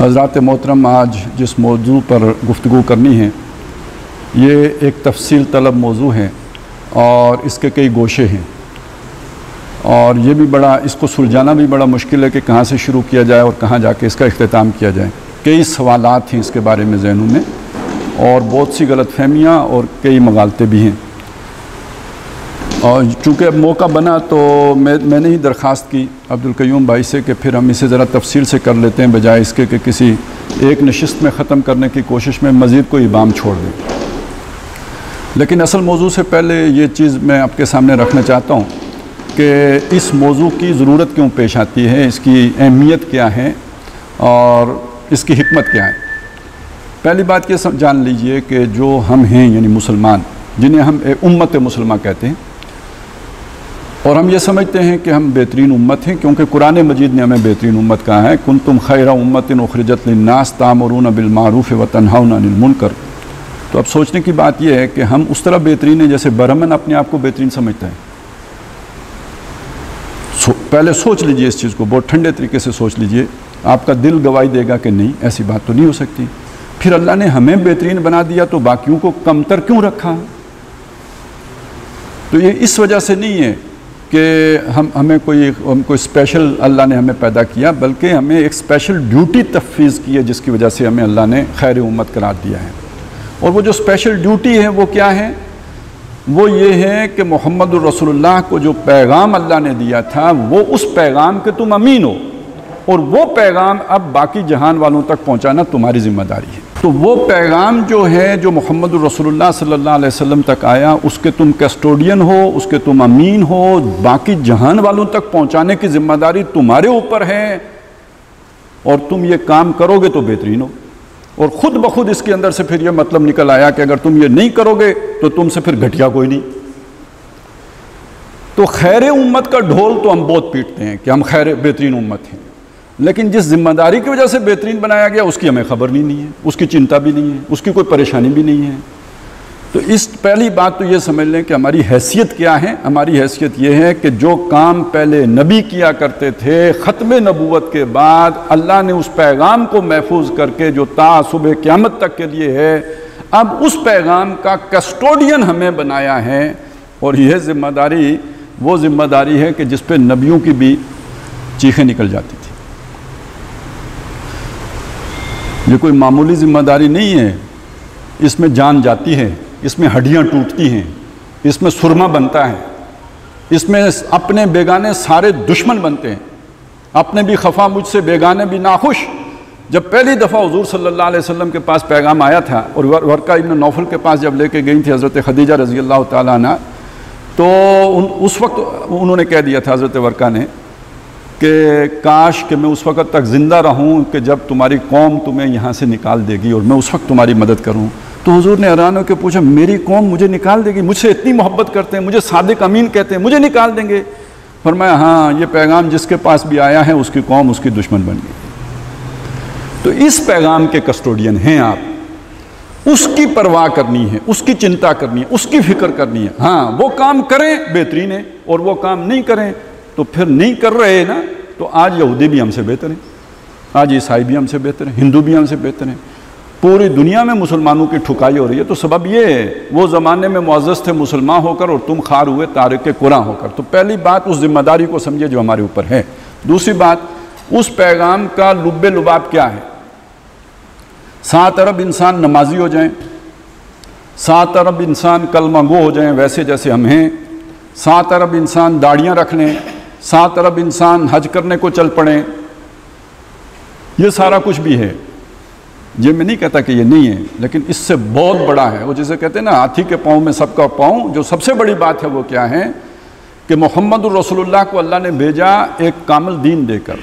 हज़रात मोहतरम, आज जिस मौजू पर गुफ्तगू करनी है ये एक तफसील तलब मौजू है और इसके कई गोशे हैं और ये भी बड़ा, इसको सुलझाना भी बड़ा मुश्किल है कि कहाँ से शुरू किया जाए और कहाँ जाके इसका इख्तिताम किया जाए। कई सवालात हैं इसके बारे में जहनों में और बहुत सी गलतफहमियाँ और कई मगालते भी हैं। और चूँकि अब मौका बना तो मैंने ही दरख्वास्त की अब्दुल कयूम भाई से कि फिर हम इसे ज़रा तफसील से कर लेते हैं, बजाय इसके कि किसी एक नशिस्त में ख़त्म करने की कोशिश में मज़ीद कोई इबाम छोड़ दें। लेकिन असल मौजू से पहले ये चीज़ मैं आपके सामने रखना चाहता हूँ कि इस मौजू की ज़रूरत क्यों पेश आती है, इसकी अहमियत क्या है और इसकी हिकमत क्या है। पहली बात ये जान लीजिए कि जो हम हैं यानी मुसलमान, जिन्हें हम उम्मत मुसलमा कहते हैं, और हम ये समझते हैं कि हम बेहतरीन उम्मत हैं क्योंकि कुरान मजीद ने हमें बेहतरीन उम्मत कहा है। कुंतुम खैरा उम्मतिन उखरिजत लिन्नास तामुरून बिलमारूफ व तन्हाउना अनिल मुनकर। तो अब सोचने की बात यह है कि हम उस तरह बेहतरीन हैं जैसे बरमन अपने आप को बेहतरीन समझता है। पहले सोच लीजिए इस चीज़ को, बहुत ठंडे तरीके से सोच लीजिए। आपका दिल गवाही देगा कि नहीं, ऐसी बात तो नहीं हो सकती। फिर अल्लाह ने हमें बेहतरीन बना दिया तो बाकियों को कमतर क्यों रखा? तो ये इस वजह से नहीं है कि हम कोई स्पेशल, अल्लाह ने हमें पैदा किया, बल्कि हमें एक स्पेशल ड्यूटी तफवीज़ की है जिसकी वजह से हमें अल्लाह ने खैर उम्मत करार दिया है। और वो जो स्पेशल ड्यूटी है वो क्या है? वो ये है कि मोहम्मद रसूलुल्लाह को जो पैगाम अल्लाह ने दिया था वो, उस पैगाम के तुम अमीन हो और वो पैगाम अब बाकी जहान वालों तक पहुँचाना तुम्हारी ज़िम्मेदारी है। तो वो पैगाम जो है, जो मोहम्मद रसूलुल्लाह सल्लल्लाहु अलैहि वसल्लम तक आया, उसके तुम कस्टोडियन हो, उसके तुम अमीन हो, बाकी जहान वालों तक पहुंचाने की जिम्मेदारी तुम्हारे ऊपर है और तुम ये काम करोगे तो बेहतरीन हो। और ख़ुद ब खुद इसके अंदर से फिर ये मतलब निकल आया कि अगर तुम ये नहीं करोगे तो तुमसे फिर घटिया कोई नहीं। तो खैर उम्मत का ढोल तो हम बहुत पीटते हैं कि हम खैर बेहतरीन उम्मत हैं, लेकिन जिस जिम्मेदारी की वजह से बेहतरीन बनाया गया उसकी हमें खबर भी नहीं है, उसकी चिंता भी नहीं है, उसकी कोई परेशानी भी नहीं है। तो इस पहली बात तो ये समझ लें कि हमारी हैसियत क्या है। हमारी हैसियत ये है कि जो काम पहले नबी किया करते थे, ख़त्म नबूवत के बाद अल्लाह ने उस पैगाम को महफूज करके जो ता सुबह क़यामत तक के लिए है, अब उस पैगाम का कस्टोडियन हमें बनाया है। और यह जिम्मेदारी वो जिम्मेदारी है कि जिस पर नबियों की भी चीखें निकल जाती थी। ये कोई मामूली ज़िम्मेदारी नहीं है, इसमें जान जाती है, इसमें हड्डियाँ टूटती हैं, इसमें सुरमा बनता है, इसमें अपने बेगाने सारे दुश्मन बनते हैं, अपने भी खफा, मुझसे बेगाने भी नाखुश। जब पहली दफ़ा हुजूर सल्लल्लाहु अलैहि वसल्लम के पास पैगाम आया था और वर्का इब्न नौफल के पास जब लेके गई थी हज़रत खदीजा रज़ी अल्लाह तआला अन्हा, तो उस वक्त उन्होंने कह दिया था हज़रत वर्का ने कि काश कि मैं उस वक़्त तक ज़िंदा रहूं कि जब तुम्हारी कौम तुम्हें यहाँ से निकाल देगी और मैं उस वक्त तुम्हारी मदद करूं। तो हुजूर ने हैरान होकर पूछा, मेरी कौम मुझे निकाल देगी? मुझसे इतनी मोहब्बत करते हैं, मुझे सादिक अमीन कहते हैं, मुझे निकाल देंगे? फरमाया, हाँ, ये पैगाम जिसके पास भी आया है उसकी कौम उसकी दुश्मन बन गई। तो इस पैगाम के कस्टोडियन हैं आप, उसकी परवाह करनी है, उसकी चिंता करनी है, उसकी फ़िक्र करनी है। हाँ, वो काम करें बेहतरीन है और वो काम नहीं करें तो फिर नहीं कर रहे ना। तो आज यहूदी भी हमसे बेहतर हैं, आज ईसाई भी हमसे बेहतर हैं, हिंदू भी हमसे बेहतर हैं, पूरी दुनिया में मुसलमानों की ठुकाई हो रही है। तो सबब ये है, वो ज़माने में मुअज़्ज़ज़ थे मुसलमान होकर और तुम खार हुए तारिक कुरान होकर। तो पहली बात उस जिम्मेदारी को समझे जो हमारे ऊपर है। दूसरी बात, उस पैगाम का लुब्बे लुबाब क्या है? 7 अरब इंसान नमाजी हो जाएँ, 7 अरब इंसान कलमा गो हो जाएँ वैसे जैसे हम हैं, 7 अरब इंसान दाढ़ियाँ रख लें, 7 अरब इंसान हज करने को चल पड़े, ये सारा कुछ भी है। ये मैं नहीं कहता कि ये नहीं है, लेकिन इससे बहुत बड़ा है। वो जिसे कहते हैं ना, हाथी के पाँव में सबका पाँव, जो सबसे बड़ी बात है वो क्या है कि मोहम्मद रसूलुल्लाह को अल्लाह ने भेजा एक कामिल दीन देकर,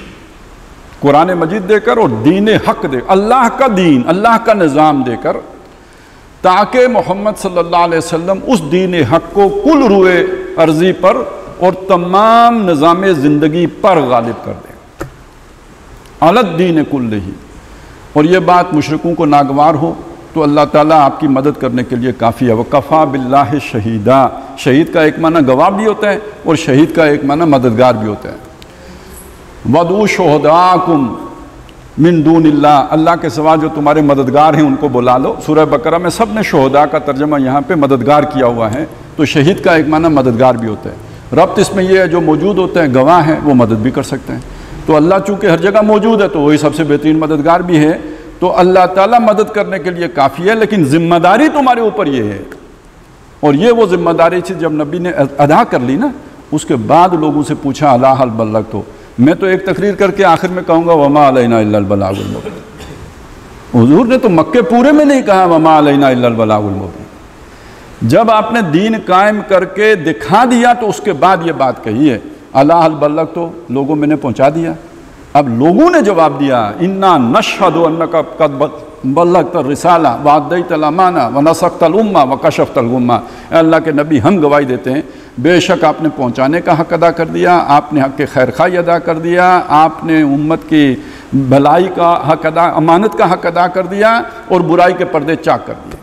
कुरान मजीद देकर और दीन हक दे, अल्लाह का दीन, अल्लाह का निज़ाम देकर, ताकि मोहम्मद सल्लल्लाहु अलैहि वसल्लम उस दीन हक को कुल रूए अर्जी पर और तमाम निज़ाम ज़िंदगी पर गालिब कर दें, अलग दीन कुल ही। और ये बात मुशरिकों को नागवार हो तो अल्लाह ताला आपकी मदद करने के लिए काफ़ी है। वक़फ़ा बिल्लाह शहीदा, शहीद का एक माना गवाह भी होता है और शहीद का एक माना मददगार भी होता है। वदू शुहदाकुम, मिन दूनिल्लाह, अल्लाह के सिवा जो तुम्हारे मददगार हैं उनको बुला लो। सूरह बकरा में सब ने शोहदा का तर्जमा यहाँ पे मददगार किया हुआ है, तो शहीद का एक माना मददगार भी होता है। रब्त इसमें यह है जो मौजूद होते हैं, गवाह हैं, वो मदद भी कर सकते हैं। तो अल्लाह चूँकि हर जगह मौजूद है तो वही सबसे बेहतरीन मददगार भी है। तो अल्लाह ताला मदद करने के लिए काफ़ी है, लेकिन ज़िम्मेदारी तुम्हारे ऊपर ये है, और ये वो ज़िम्मेदारी थी जब नबी ने अदा कर ली ना, उसके बाद लोगों से पूछा अला हल बल्लग। तो मैं तो एक तकरीर करके आखिर में कहूँगा वमा अलैना इल्लल बलागुल मुबीन। हुजूर ने तो मक्के पूरे में नहीं कहा वमा अलैना इल्लल बलागुल मुबीन। जब आपने दीन कायम करके दिखा दिया तो उसके बाद ये बात कही है अला हल बल्लग, तो लोगों मैंने पहुँचा दिया। अब लोगों ने जवाब दिया इन्ना नशहदु अन्नका कद बल्लगता रिसाला वादईतल अमाना व नसकतल उम्मा व कशफतल गुम्मा। अल्लाह के नबी हम गवाही देते हैं बेशक आपने पहुँचाने का हक़ अदा कर दिया, आपने हक़ के खैरखाई अदा कर दिया, आपने उम्मत की भलाई का हक़ अदा, अमानत का हक़ अदा कर दिया और बुराई के पर्दे चाक कर दिए।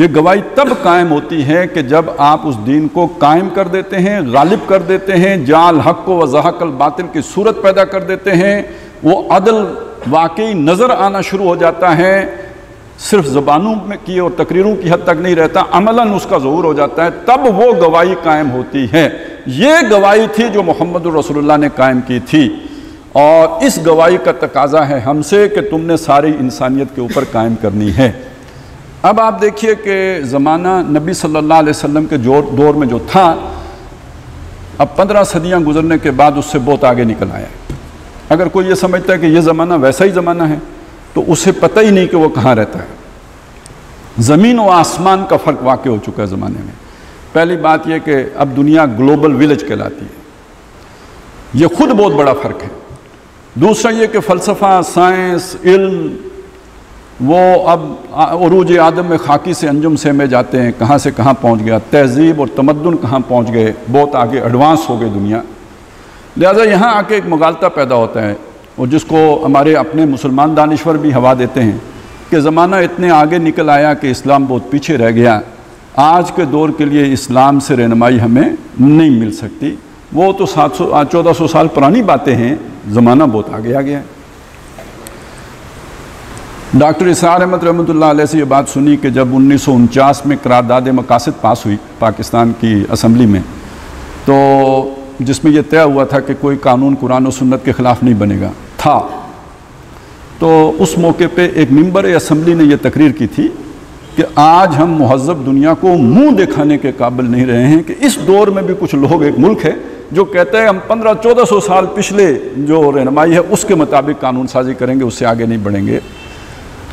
ये गवाही तब कायम होती है कि जब आप उस दीन को कायम कर देते हैं, गालिब कर देते हैं, जाल हक़ को व ज़हक़ल बातिल की सूरत पैदा कर देते हैं। वो अदल वाकई नज़र आना शुरू हो जाता है, सिर्फ ज़बानों में की और तकरीरों की हद तक नहीं रहता, अमलन उसका ज़हूर हो जाता है, तब वो गवाही कायम होती है। ये गवाही थी जो मुहम्मदुर रसूलुल्लाह ने कायम की थी, और इस गवाही का तकाजा है हमसे कि तुमने सारी इंसानियत के ऊपर कायम करनी है। अब आप देखिए कि ज़माना नबी सल्लल्लाहु अलैहि वसल्लम के जो दौर में जो था, अब 15 सदियाँ गुजरने के बाद उससे बहुत आगे निकल आया। अगर कोई ये समझता है कि ये ज़माना वैसा ही ज़माना है तो उसे पता ही नहीं कि वो कहाँ रहता है। ज़मीन व आसमान का फ़र्क वाक़ई हो चुका है ज़माने में। पहली बात यह कि अब दुनिया ग्लोबल विलेज कहलाती है, ये खुद बहुत बड़ा फ़र्क है। दूसरा ये कि फ़लसफ़ा, साइंस, इल्म वो अब उरूज आदम में खाकी से अंजुम सहमे जाते हैं, कहाँ से कहाँ पहुँच गया। तहजीब और तमद्दुन कहाँ पहुँच गए, बहुत आगे एडवांस हो गए दुनिया। लिहाजा यहाँ आके एक मुगालता पैदा होता है, और जिसको हमारे अपने मुसलमान दानिश्वर भी हवा देते हैं कि ज़माना इतने आगे निकल आया कि इस्लाम बहुत पीछे रह गया, आज के दौर के लिए इस्लाम से रहनुमाई हमें नहीं मिल सकती। वो तो 1400 साल पुरानी बातें हैं, ज़माना बहुत आगे आ गया। डॉक्टर इसरार अहमद रहमतुल्लाह अलैह से ये बात सुनी कि जब 1949 में क़रारदाद मकासिद पास हुई पाकिस्तान की असम्बली में, तो जिसमें यह तय हुआ था कि कोई कानून कुरान और सुन्नत के ख़िलाफ़ नहीं बनेगा था, तो उस मौके पे एक मेंबर असम्बली ने यह तकरीर की थी कि आज हम मुहज़्ज़ब दुनिया को मुंह दिखाने के काबिल नहीं रहे हैं कि इस दौर में भी कुछ लोग, एक मुल्क है जो कहता है हम 1500-1400 साल पिछले जो रहनुमाई है उसके मुताबिक कानून साजी करेंगे, उससे आगे नहीं बढ़ेंगे।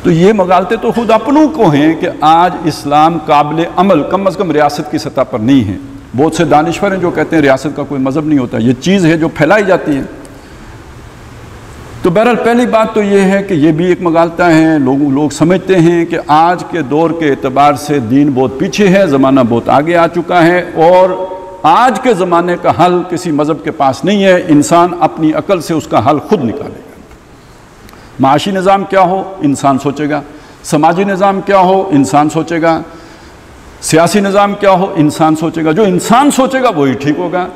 तो ये मगालते तो खुद अपनों को हैं कि आज इस्लाम काबिल अमल कम अज़ कम रियासत की सतह पर नहीं है। बहुत से दानिश्वर हैं जो कहते हैं रियासत का कोई मज़हब नहीं होता, ये चीज़ है जो फैलाई जाती है। तो बहरहाल पहली बात तो ये है कि ये भी एक मगालता है, लोग समझते हैं कि आज के दौर के एतबार से दीन बहुत पीछे है, ज़माना बहुत आगे आ चुका है, और आज के ज़माने का हल किसी मज़हब के पास नहीं है, इंसान अपनी अकल से उसका हल खुद निकालेगा। माशी निज़ाम क्या हो इंसान सोचेगा, समाजी निज़ाम क्या हो इंसान सोचेगा, सियासी निज़ाम क्या हो इंसान सोचेगा, जो इंसान सोचेगा वही ठीक होगा।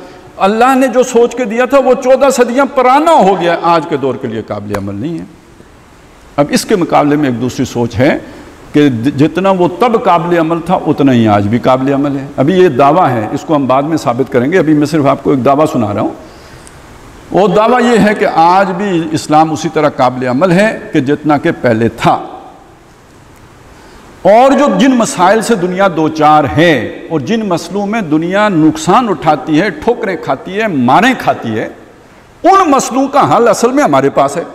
अल्लाह ने जो सोच के दिया था वो 14 सदियाँ पुराना हो गया, आज के दौर के लिए काबिल अमल नहीं है। अब इसके मुकाबले में एक दूसरी सोच है कि जितना वो तब काबिल अमल था उतना ही आज भी काबिल अमल है। अभी ये दावा है, इसको हम बाद में साबित करेंगे, अभी मैं सिर्फ आपको एक दावा सुना रहा हूँ। वो दावा ये है कि आज भी इस्लाम उसी तरह काबिल अमल है कि जितना के पहले था, और जो जिन मसाइल से दुनिया दो चार है और जिन मसलों में दुनिया नुकसान उठाती है, ठोकरें खाती है, मारें खाती है, उन मसलों का हल असल में हमारे पास है।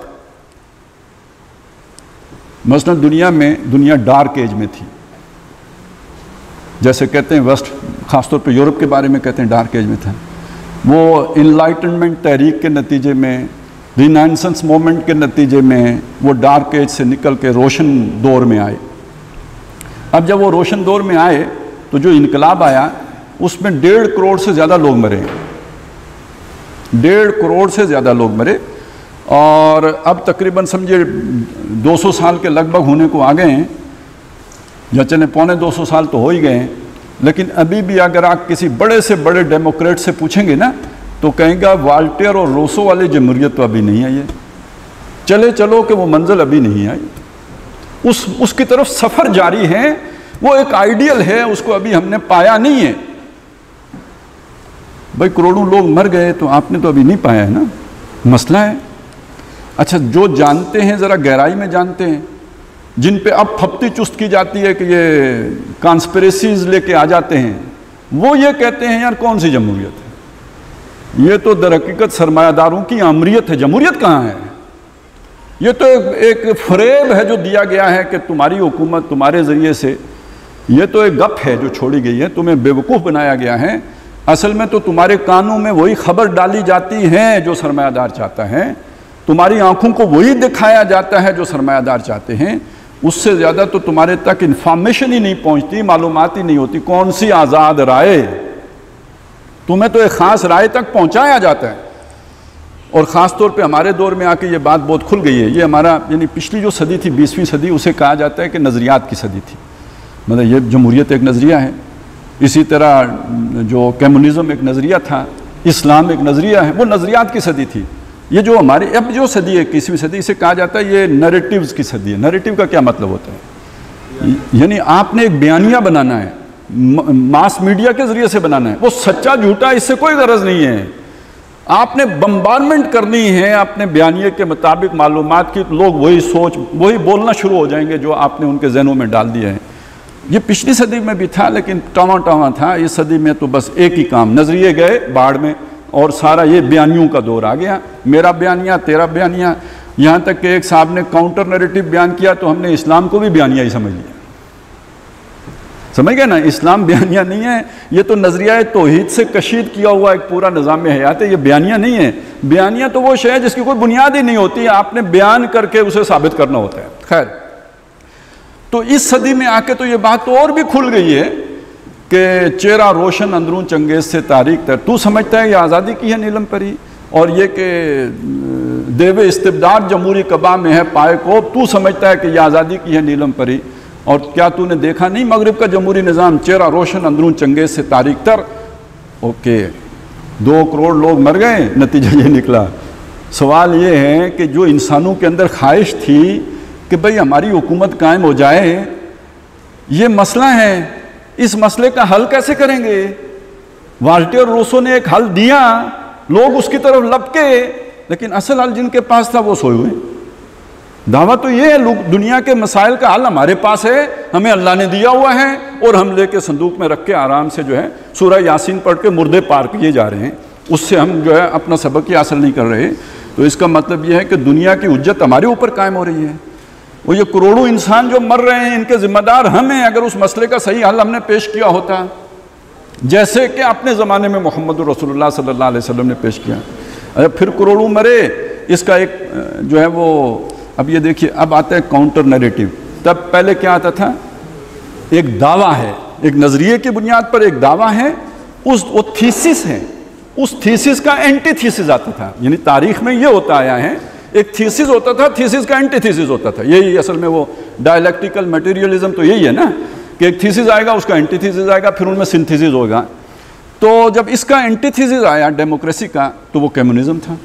मसलन दुनिया में, दुनिया डार्क एज में थी, जैसे कहते हैं वेस्ट, ख़ासतौर पे यूरोप के बारे में कहते हैं डार्क एज में था। वो इनलाइटनमेंट तहरीक के नतीजे में, रिनाइसेंस मोमेंट के नतीजे में वो डार्क एज से निकल के रोशन दौर में आए। अब जब वो रोशन दौर में आए तो जो इनकलाब आया उसमें 1.5 करोड़ से ज़्यादा लोग मरे, 1.5 करोड़ से ज़्यादा लोग मरे, और अब तकरीबन समझिए 200 साल के लगभग होने को आ गए हैं, या चले पौने 200 साल तो हो ही गए हैं। लेकिन अभी भी अगर आप किसी बड़े से बड़े डेमोक्रेट से पूछेंगे ना तो कहेंगे वाल्टेयर और रोसो वाली जमहूरियत तो अभी नहीं है, ये चले चलो कि वो मंजिल अभी नहीं आई, उसकी तरफ सफ़र जारी है, वो एक आइडियल है, उसको अभी हमने पाया नहीं है। भाई करोड़ों लोग मर गए तो आपने तो अभी नहीं पाया है ना, मसला है। अच्छा जो जानते हैं ज़रा गहराई में जानते हैं, जिन पे अब फप्ती चुस्त की जाती है कि ये कॉन्स्पिरेसीज लेके आ जाते हैं, वो ये कहते हैं यार कौन सी जमहूरियत है, ये तो दरहकीकत सरमायादारों की आमरीत है, जमहूरियत कहाँ है, ये तो एक फरेब है जो दिया गया है कि तुम्हारी हुकूमत तुम्हारे ज़रिए से, ये तो एक गप है जो छोड़ी गई है, तुम्हें बेवकूफ़ बनाया गया है। असल में तो तुम्हारे कानों में वही खबर डाली जाती है जो सरमायादार चाहता है, तुम्हारी आंखों को वही दिखाया जाता है जो सरमायादार चाहते हैं, उससे ज़्यादा तो तुम्हारे तक इन्फॉर्मेशन ही नहीं पहुंचती, मालूमात ही नहीं होती। कौन सी आज़ाद राय, तुम्हें तो एक ख़ास राय तक पहुंचाया जाता है। और ख़ास तौर पे हमारे दौर में आके ये बात बहुत खुल गई है। ये हमारा यानी पिछली जो सदी थी 20वीं सदी, उसे कहा जाता है कि नज़रियात की सदी थी। मतलब ये जमहूरियत एक नज़रिया है, इसी तरह जो कम्युनिज़म एक नज़रिया था, इस्लाम एक नज़रिया है, वो नज़रियात की सदी थी। ये जो हमारी अब जो सदी है 21वीं सदी, इसे कहा जाता है ये नरेटिव्स की सदी है। नरेटिव का क्या मतलब होता है, यानी आपने एक बयानिया बनाना है, मास मीडिया के ज़रिए से बनाना है, वो सच्चा झूठा इससे कोई गरज नहीं है, आपने बम्बारमेंट करनी है अपने बयानिए के मुताबिक मालूमात की, तो लोग वही सोच वही बोलना शुरू हो जाएंगे जो आपने उनके जहनों में डाल दिया है। ये पिछली सदी में भी था लेकिन टावा टावा था, इस सदी में तो बस एक ही काम, नज़रिए गए बाढ़ में और सारा ये बयानियों का दौर आ गया, मेरा बयानिया तेरा बयानिया। यहाँ तक कि एक साहब ने काउंटर नैरेटिव बयान किया तो हमने इस्लाम को भी बयानिया ही समझ लिया। समझ गए ना, इस्लाम बयानिया नहीं है, ये तो नज़रिया तौहीद से कशीद किया हुआ एक पूरा निज़ाम हयात है, ये बयानिया नहीं है। बयानिया तो वो शय है जिसकी कोई बुनियाद ही नहीं होती, आपने बयान करके उसे साबित करना होता है। खैर तो इस सदी में आके तो ये बात तो और भी खुल गई है कि चेहरा रोशन अंदरून चंगेज़ से तारीख तर, तू समझता है ये आज़ादी की है नीलम परी, और ये कि देवे इस्तिबदार जमहूरी कबा में है पाए को, तू समझता है कि ये आज़ादी की है नीलम परी, और क्या तूने देखा नहीं मगरिब का जमहूरी निज़ाम, चेहरा रोशन अंदरून चंगेज़ से तारीख तर। ओके 2 करोड़ लोग मर गए, नतीजा ये निकला। सवाल ये है कि जो इंसानों के अंदर ख्वाहिश थी कि भाई हमारी हुकूमत कायम हो जाए, ये मसला है, इस मसले का हल कैसे करेंगे। वाल्टेयर रूसो ने एक हल दिया, लोग उसकी तरफ लपके, लेकिन असल हल जिनके पास था वो सोए हुए। दावा तो ये है लोग दुनिया के मसाइल का हल हमारे पास है, हमें अल्लाह ने दिया हुआ है, और हम लेके संदूक में रख के आराम से जो है सूरह यासीन पढ़ के मुर्दे पार किए जा रहे हैं, उससे हम जो है अपना सबक ही हासिल नहीं कर रहे। तो इसका मतलब ये है कि दुनिया की उज्जत हमारे ऊपर कायम हो रही है, वो ये करोड़ों इंसान जो मर रहे हैं इनके ज़िम्मेदार हम हैं। अगर उस मसले का सही हल हमने पेश किया होता, जैसे कि अपने ज़माने में मोहम्मद रसूलुल्लाह सल्लल्लाहु अलैहि वसल्लम ने पेश किया, अरे फिर करोड़ों मरे। इसका एक जो है वो, अब ये देखिए, अब आता है काउंटर नैरेटिव। तब पहले क्या आता था, एक दावा है, एक नज़रिए की बुनियाद पर एक दावा है, उस वो थीसिस है, उस थीसिस का एंटी थीसिस आता था। यानी तारीख में ये होता आया है, एक थीसिस होता था, थीसिस का एंटी थीसिस होता था। यही असल में वो डायलेक्टिकल मटेरियलिज्म तो यही है ना, कि एक थीसिस आएगा, उसका एंटी थीसिस आएगा, फिर उनमें सिंथेसिस होगा। तो जब इसका एंटी थीसिस आया डेमोक्रेसी का, तो वो कम्युनिज्म था,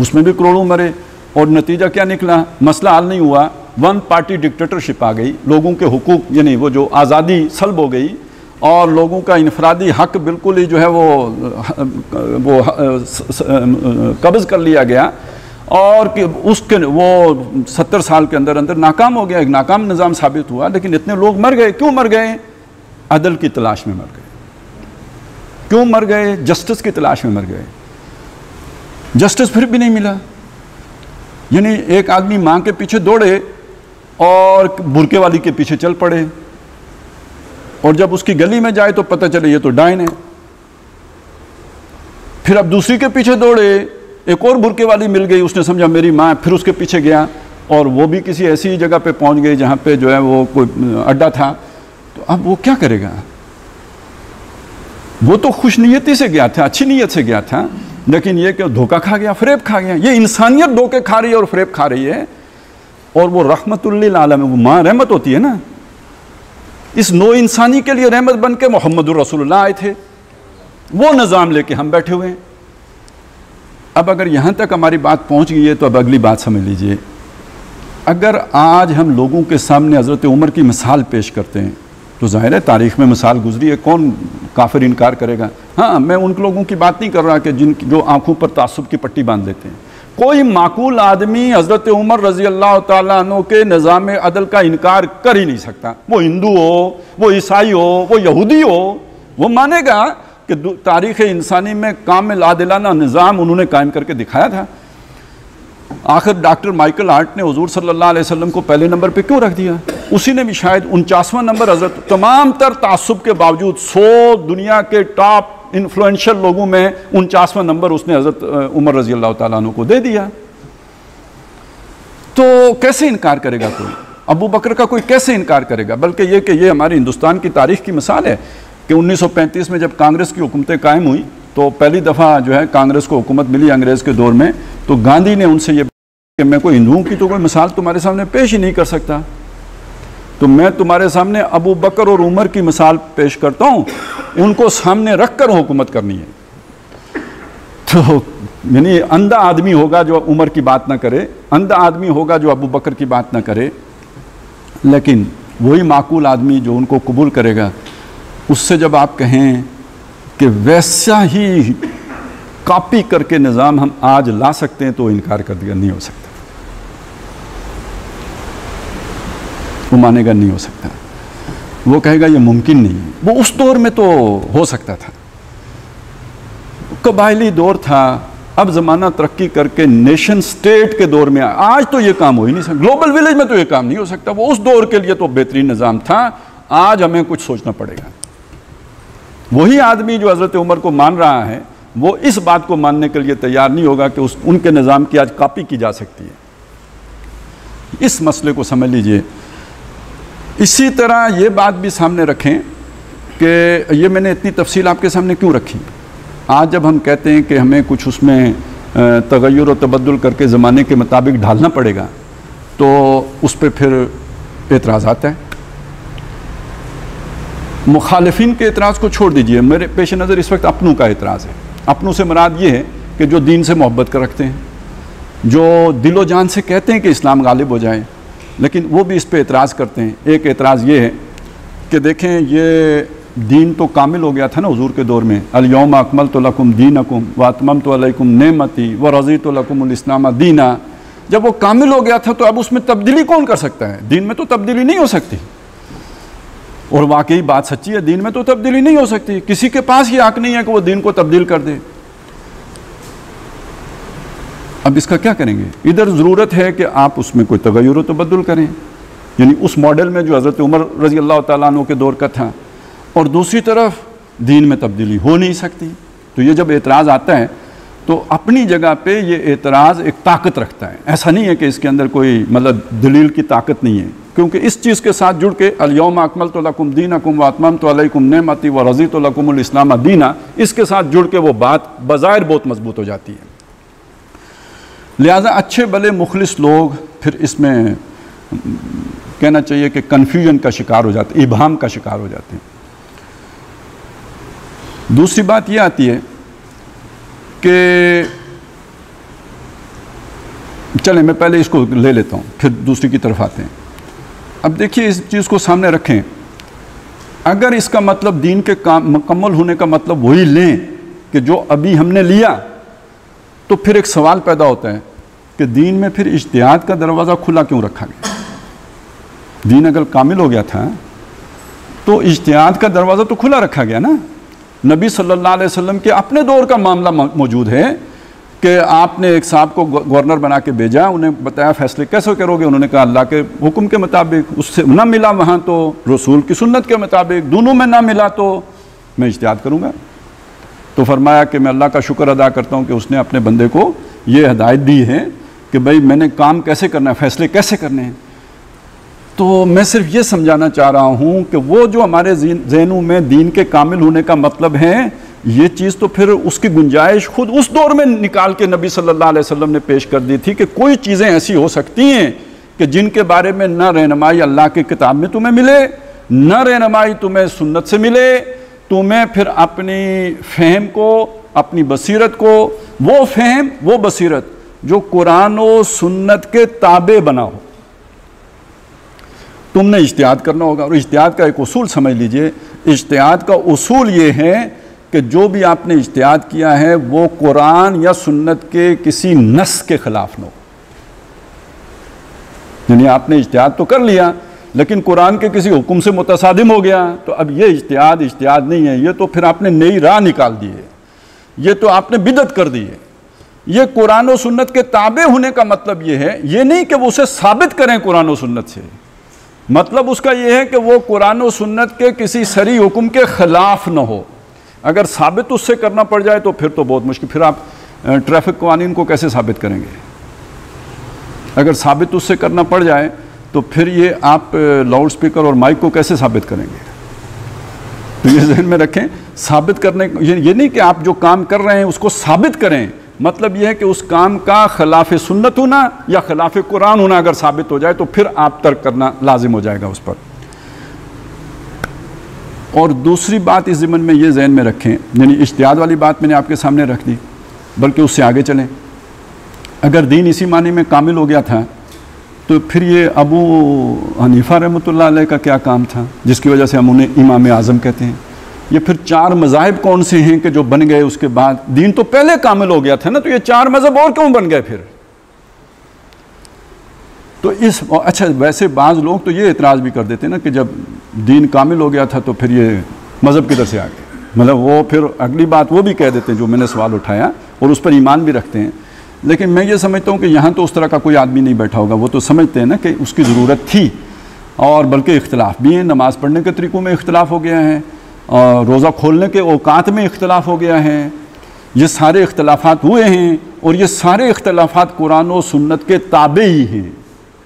उसमें भी करोड़ों मरे, और नतीजा क्या निकला, मसला हल नहीं हुआ, वन पार्टी डिक्टेटरशिप आ गई, लोगों के हुकूक यानी वो जो आज़ादी सल्ब हो गई, और लोगों का इनफरादी हक बिल्कुल ही जो है वो कब्ज़ कर लिया गया, और कि उसके वो 70 साल के अंदर अंदर नाकाम हो गया, एक नाकाम निज़ाम साबित हुआ। लेकिन इतने लोग मर गए, क्यों मर गए, अदल की तलाश में मर गए, क्यों मर गए, जस्टिस की तलाश में मर गए, जस्टिस फिर भी नहीं मिला। यानी एक आदमी माँ के पीछे दौड़े और बुरके वाली के पीछे चल पड़े, और जब उसकी गली में जाए तो पता चले ये तो डाइन है, फिर अब दूसरी के पीछे दौड़े, एक और बुरके वाली मिल गई, उसने समझा मेरी माँ, फिर उसके पीछे गया, और वो भी किसी ऐसी जगह पे पहुँच गई जहाँ पे जो है वो कोई अड्डा था। तो अब वो क्या करेगा, वो तो खुश नीयती से गया था, अच्छी नीयत से गया था, लेकिन ये कि धोखा खा गया, फरेब खा गया। ये इंसानियत धोखे खा रही है और फरेब खा रही है, और वो रहमतुल्लिल आलमीन, वो माँ रहमत होती है ना, इस नो इंसानी के लिए रहमत बन के मोहम्मद रसूलुल्लाह आए थे, वो निज़ाम लेके हम बैठे हुए हैं। अब अगर यहाँ तक हमारी बात पहुँच गई है तो अब अगली बात समझ लीजिए। अगर आज हम लोगों के सामने हज़रत उमर की मिसाल पेश करते हैं तो ज़ाहिर है तारीख़ में मिसाल गुजरी है, कौन काफिर इनकार करेगा। हाँ, मैं उन लोगों की बात नहीं कर रहा कि जिन जो आँखों पर तासुब की पट्टी बांध लेते हैं। कोई माकूल आदमी हज़रत उमर रज़ी अल्लाह ताला अन्हु के निज़ाम अदल का इनकार कर ही नहीं सकता। वो हिंदू हो, वो ईसाई हो, वो यहूदी हो, वो मानेगा कि तारीख़ इंसानी में कामिल आदिलाना निज़ाम उन्होंने कायम करके दिखाया था। आखिर डॉक्टर माइकल हार्ट ने हुजूर सल्लल्लाहु अलैहि वसल्लम को पहले नंबर पे क्यों रख दिया? उसी ने भी शायद 49वां नंबर हजरत तमाम तर तासुब के बावजूद 100 दुनिया के टॉप इन्फ्लुएंशियल लोगों में 49वां नंबर उसने हजरत उमर रजी अल्लाह ताला अन्हु को दे दिया। तो कैसे इनकार करेगा कोई? अबू बकर का कोई कैसे इनकार करेगा? बल्कि यह कि ये हमारे हिंदुस्तान की तारीख की मिसाल है कि 1935 में जब कांग्रेस की हुकूमतें कायम हुई तो पहली दफ़ा जो है कांग्रेस को हुकूमत मिली अंग्रेज़ के दौर में, तो गांधी ने उनसे ये कि मैं कोई हिंदुओं की तो कोई मिसाल तुम्हारे सामने पेश ही नहीं कर सकता, तो मैं तुम्हारे सामने अबू बकर और उमर की मिसाल पेश करता हूँ, उनको सामने रख कर हुकूमत करनी है। तो यानी अंधा आदमी होगा जो उमर की बात ना करे, अंधा आदमी होगा जो अबू बकर की बात ना करे, लेकिन वही माकूल आदमी जो उनको कबूल करेगा, उससे जब आप कहें कि वैसा ही कॉपी करके निज़ाम हम आज ला सकते हैं तो इनकार कर दिया, नहीं हो सकता, वो मानेगा नहीं हो सकता, वो कहेगा ये मुमकिन नहीं है। वो उस दौर में तो हो सकता था, कबायली दौर था, अब ज़माना तरक्की करके नेशन स्टेट के दौर में आया। आज तो ये काम हो ही नहीं सकता, ग्लोबल विलेज में तो ये काम नहीं हो सकता। वो उस दौर के लिए तो बेहतरीन निज़ाम था, आज हमें कुछ सोचना पड़ेगा। वही आदमी जो हज़रत उमर को मान रहा है वो इस बात को मानने के लिए तैयार नहीं होगा कि उनके निज़ाम की आज कॉपी की जा सकती है। इस मसले को समझ लीजिए। इसी तरह ये बात भी सामने रखें कि ये मैंने इतनी तफसील आपके सामने क्यों रखी। आज जब हम कहते हैं कि हमें कुछ उसमें तगय्युर और तबद्दुल करके ज़माने के मुताबिक ढालना पड़ेगा तो उस पर फिर एतराज़ आता है। मुखालिफिन के एतराज़ को छोड़ दीजिए, मेरे पेश नज़र इस वक्त अपनों का एतराज़ है। अपनों से मुराद ये है कि जो दीन से मोहब्बत कर रखते हैं, जो दिलो जान से कहते हैं कि इस्लाम गालिब हो जाए, लेकिन वो भी इस पर एतराज़ करते हैं। एक एतराज़ ये है कि देखें ये दीन तो कामिल हो गया था ना हुजूर के दौर में, अल-यौमा अकमलतु लकुम दीनकुम व अतममतु अलैकुम नेमती व रज़ीतु लकुमुल इस्लाम दीना। जब वो कामिल हो गया था तो अब उसमें तब्दीली कौन कर सकता है? दीन में तो तब्दीली नहीं हो सकती, और वाकई बात सच्ची है, दीन में तो तब्दीली नहीं हो सकती। किसी के पास ये हक नहीं है कि वो दीन को तब्दील कर दे। अब इसका क्या करेंगे? इधर ज़रूरत है कि आप उसमें कोई तगय्युर व तबद्दुल करें, यानी उस मॉडल में जो हज़रत उमर रज़ी अल्लाह ताला अन्हु के दौर का था, और दूसरी तरफ दीन में तब्दीली हो नहीं सकती। तो ये जब एतराज़ आता है तो अपनी जगह पे ये एतराज़ एक ताकत रखता है। ऐसा नहीं है कि इसके अंदर कोई मतलब दलील की ताकत नहीं है, क्योंकि इस चीज़ के साथ जुड़ के अल-यौमा अकमलतु लकुम दीनकुम व अतममतु अलैकुम नेमती व रज़ीतु लकुमुल इस्लाम दीना, इसके साथ जुड़ के वो बात बज़ाहिर बहुत मजबूत हो जाती है। लिहाजा अच्छे भले मुखलिस लोग फिर इसमें कहना चाहिए कि कन्फ्यूजन का शिकार हो जाते, इबहाम का शिकार हो जाते हैं। दूसरी बात यह आती है कि चलें मैं पहले इसको ले लेता हूँ फिर दूसरी की तरफ आते हैं। अब देखिए इस चीज़ को सामने रखें, अगर इसका मतलब दीन के काम मुकम्मल होने का मतलब वही लें कि जो अभी हमने लिया, तो फिर एक सवाल पैदा होता है कि दीन में फिर इज्तिहाद का दरवाज़ा खुला क्यों रखा गया? दीन अगर कामिल हो गया था तो इज्तिहाद का दरवाज़ा तो खुला रखा गया ना। नबी सल्लल्लाहु अलैहि वसल्लम के अपने दौर का मामला मौजूद है कि आपने एक साहब को गवर्नर बना के भेजा, उन्हें बताया फैसले कैसे करोगे, उन्होंने कहा अल्लाह के हुक्म के मुताबिक। उससे ना मिला वहाँ तो रसूल की सुन्नत के मुताबिक, दोनों में ना मिला तो मैं इज्तिहाद करूँगा। तो फरमाया कि मैं अल्लाह का शुक्र अदा करता हूँ कि उसने अपने बंदे को ये हदायत दी है कि भाई मैंने काम कैसे करना है, फैसले कैसे करने हैं। तो मैं सिर्फ ये समझाना चाह रहा हूँ कि वो जो हमारे जहनों में दीन के कामिल होने का मतलब है, ये चीज़ तो फिर उसकी गुंजाइश खुद उस दौर में निकाल के नबी सल्लल्लाहु अलैहि वसल्लम ने पेश कर दी थी कि कोई चीज़ें ऐसी हो सकती हैं कि जिनके बारे में ना रहनुमाई अल्लाह की किताब में तुम्हें मिले, ना रहनुमाई तुम्हें सुन्नत से मिले, तुम्हें फिर अपनी फहम को अपनी बसीरत को, वो फहम, वो बसीरत जो कुरान और सुन्नत के ताबे बना हो। तुमने इज्तिहाद करना होगा। और इज्तिहाद का एक उसूल समझ लीजिए, इज्तिहाद का उसूल ये है कि जो भी आपने इज्तिहाद किया है वो कुरान या सुन्नत के किसी नस के ख़िलाफ़ न हो। यानी आपने इज्तिहाद तो कर लिया लेकिन कुरान के किसी हुक्म से मुतसादिम हो गया, तो अब ये इज्तिहाद इज्तिहाद नहीं है, ये तो फिर आपने नई राह निकाल दी है, ये तो आपने बिदअत कर दी है। ये कुरान और सुन्नत के ताबे होने का मतलब ये है, ये नहीं कि वो उसे साबित करें कुरान और सुन्नत से, मतलब उसका ये है कि वो कुरान और सुन्नत के किसी शरी हुक्म के ख़िलाफ़ न हो। अगर साबित उससे करना पड़ जाए तो फिर तो बहुत मुश्किल, फिर आप ट्रैफिक कानून को कैसे साबित करेंगे? अगर साबित उससे करना पड़ जाए तो फिर ये आप लाउड स्पीकर और माइक को कैसे साबित करेंगे? तो ये जहन में रखें, साबित करने ये नहीं कि आप जो काम कर रहे हैं उसको साबित करें, मतलब ये है कि उस काम का खिलाफ सुन्नत होना या खिलाफ कुरान होना अगर साबित हो जाए तो फिर आप तर्क करना लाजिम हो जाएगा उस पर। और दूसरी बात इस ज़िमन में ये जहन में रखें, यानी इज्तिहाद वाली बात मैंने आपके सामने रख दी, बल्कि उससे आगे चलें। अगर दीन इसी माने में कामिल हो गया था तो फिर ये अबू हनीफा रहमतुल्लाह अलैह का क्या काम था जिसकी वजह से हम उन्हें इमाम आज़म कहते हैं? ये फिर चार मज़ाहिब कौन से हैं कि जो बन गए उसके बाद? दीन तो पहले कामिल हो गया था ना, तो ये चार मज़हब और क्यों बन गए फिर? तो इस अच्छा, वैसे बाज़ लोग तो ये एतराज़ भी कर देते हैं ना कि जब दीन कामिल हो गया था तो फिर ये मज़हब किधर से आ गए, मतलब वो फिर अगली बात वो भी कह देते हैं जो मैंने सवाल उठाया, और उस पर ईमान भी रखते हैं। लेकिन मैं ये समझता हूँ कि यहाँ तो उस तरह का कोई आदमी नहीं बैठा होगा, वो तो समझते हैं ना कि उसकी ज़रूरत थी, और बल्कि इख्तलाफ भी है, नमाज़ पढ़ने के तरीक़ों में इख्तलाफ हो गया है, और रोज़ा खोलने के औकात में इख्तलाफ हो गया है, ये सारे इख्तलाफात हुए हैं, और ये सारे इख्तलाफात कुरान और सुन्नत के ताबे ही हैं।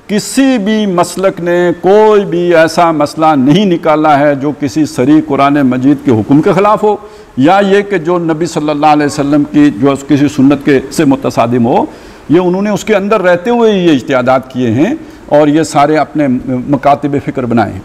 किसी भी मसलक ने कोई भी ऐसा मसला नहीं निकाला है जो किसी सरी कुरान मजीद के हुक्म के ख़िलाफ़ हो, या ये कि जो नबी सल्लल्लाहु अलैहि वसल्लम की जो किसी सुन्नत के से मुतसादिम हो। ये उन्होंने उसके अंदर रहते हुए ये इज्तिहादात किए हैं और ये सारे अपने मकातिब फ़िक्र बनाए हैं।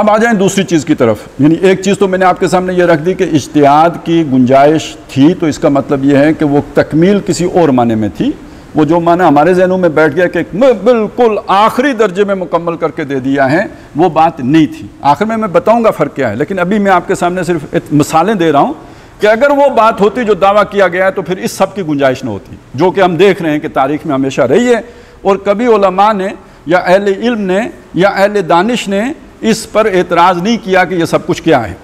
अब आ जाएं दूसरी चीज़ की तरफ। यानी एक चीज़ तो मैंने आपके सामने ये रख दी कि इज्तिहाद की गुंजाइश थी, तो इसका मतलब ये है कि वो तकमील किसी और माने में थी, वो जो माना हमारे जहनों में बैठ गया कि बिल्कुल आखिरी दर्जे में मुकम्मल करके दे दिया है, वो बात नहीं थी। आखिर में मैं बताऊंगा फ़र्क क्या है, लेकिन अभी मैं आपके सामने सिर्फ मिसालें दे रहा हूं कि अगर वो बात होती जो दावा किया गया है तो फिर इस सब की गुंजाइश न होती, जो कि हम देख रहे हैं कि तारीख़ में हमेशा रही है। और कभी उलमा ने या अहले इल्म ने या अहले दानिश ने इस पर एतराज़ नहीं किया कि यह सब कुछ क्या है।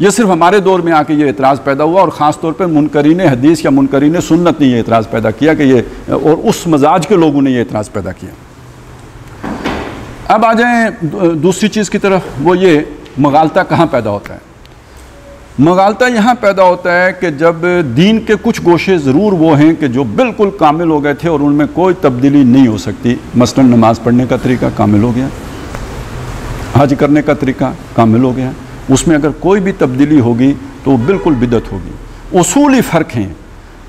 ये सिर्फ हमारे दौर में आके ये एतराज़ पैदा हुआ, और ख़ास तौर पर मुनकरीन हदीस या मुनकरीन सुन्नत ने ये एतराज़ पैदा किया कि ये, और उस मजाज के लोगों ने ये एतराज़ पैदा किया। अब आ जाएं दूसरी चीज़ की तरफ, वो ये मगालता कहाँ पैदा होता है? मगालता यहाँ पैदा होता है कि जब दीन के कुछ गोशे ज़रूर वो हैं कि जो बिल्कुल कामिल हो गए थे और उनमें कोई तब्दीली नहीं हो सकती। मसलन नमाज़ पढ़ने का तरीका कामिल हो गया, हज करने का तरीका कामिल हो गया, उसमें अगर कोई भी तब्दीली होगी तो बिल्कुल बिदअत होगी। उसूली फ़र्क हैं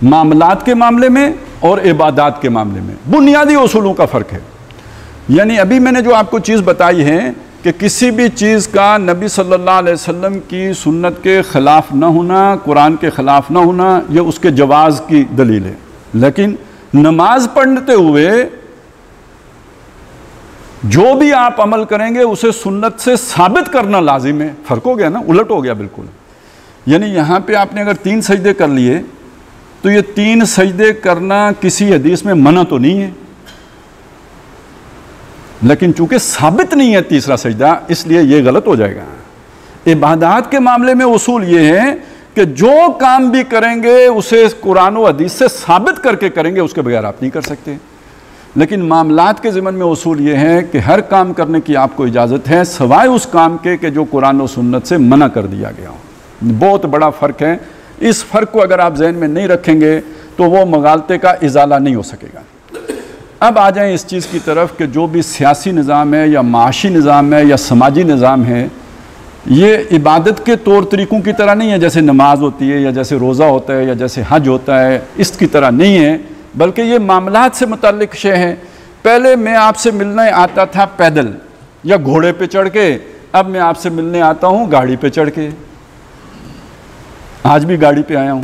मामलात के मामले में और इबादात के मामले में, बुनियादी उसूलों का फ़र्क है। यानी अभी मैंने जो आपको चीज़ बताई है कि किसी भी चीज़ का नबी सल्लल्लाहु अलैहि वसल्लम की सुन्नत के ख़िलाफ़ न होना, कुरान के ख़िलाफ़ न होना, ये उसके जवाज़ की दलील है। लेकिन नमाज पढ़ते हुए जो भी आप अमल करेंगे उसे सुन्नत से साबित करना लाजिम है। फ़र्क हो गया ना, उलट हो गया बिल्कुल। यानी यहाँ पे आपने अगर तीन सजदे कर लिए तो ये तीन सजदे करना किसी हदीस में मना तो नहीं है, लेकिन चूंकि साबित नहीं है तीसरा सजदा, इसलिए ये गलत हो जाएगा। इबादात के मामले में उसूल ये है कि जो काम भी करेंगे उसे कुरान और हदीस से साबित करके करेंगे, उसके बगैर आप नहीं कर सकते। लेकिन मामलात के ज़िमन में उसूल ये है कि हर काम करने की आपको इजाज़त है, सवाए उस काम के जो कुरान और सुन्नत से मना कर दिया गया हो। बहुत बड़ा फ़र्क है। इस फ़र्क को अगर आप जहन में नहीं रखेंगे तो वो मगालते का इजाला नहीं हो सकेगा। अब आ जाएं इस चीज़ की तरफ कि जो भी सियासी निज़ाम है या माशी निज़ाम है या समाजी निज़ाम है, ये इबादत के तौर तरीक़ों की तरह नहीं है। जैसे नमाज होती है या जैसे रोज़ा होता है या जैसे हज होता है, इसकी तरह नहीं है, बल्कि ये मामलात से मुताल्लिक़ शे है। पहले मैं आपसे मिलने आता था पैदल या घोड़े पे चढ़ के, अब मैं आपसे मिलने आता हूँ गाड़ी पे चढ़ के। आज भी गाड़ी पे आया हूँ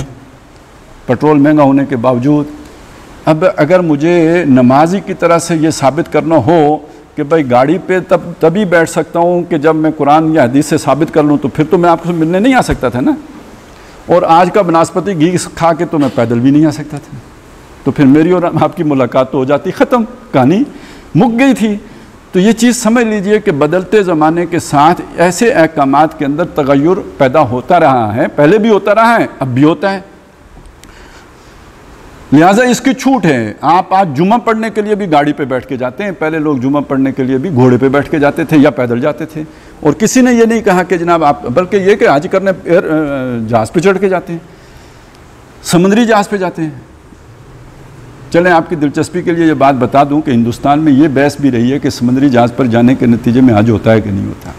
पेट्रोल महंगा होने के बावजूद। अब अगर मुझे नमाजी की तरह से ये साबित करना हो कि भाई गाड़ी पे तभी बैठ सकता हूँ कि जब मैं कुरान या हदीस से साबित कर लूँ, तो फिर तो मैं आपको मिलने नहीं आ सकता था ना। और आज का बनास्पति घी खा के तो मैं पैदल भी नहीं आ सकता था, तो फिर मेरी और आपकी मुलाकात तो हो जाती, ख़त्म, कहानी मुक गई थी। तो ये चीज़ समझ लीजिए कि बदलते ज़माने के साथ ऐसे अहकामात के अंदर तगय्युर पैदा होता रहा है, पहले भी होता रहा है, अब भी होता है। लिहाजा इसकी छूट है। आप आज जुमा पढ़ने के लिए भी गाड़ी पे बैठ के जाते हैं, पहले लोग जुमा पढ़ने के लिए भी घोड़े पे बैठ के जाते थे या पैदल जाते थे। और किसी ने ये नहीं कहा कि जनाब आप, बल्कि ये कि आज करने जहाज़ पे चढ़ के जाते हैं, समुद्री जहाज़ पे जाते हैं। चलें, आपकी दिलचस्पी के लिए ये बात बता दूं कि हिंदुस्तान में ये बहस भी रही है कि समुद्री जहाज़ पर जाने के नतीजे में हज होता है कि नहीं होता।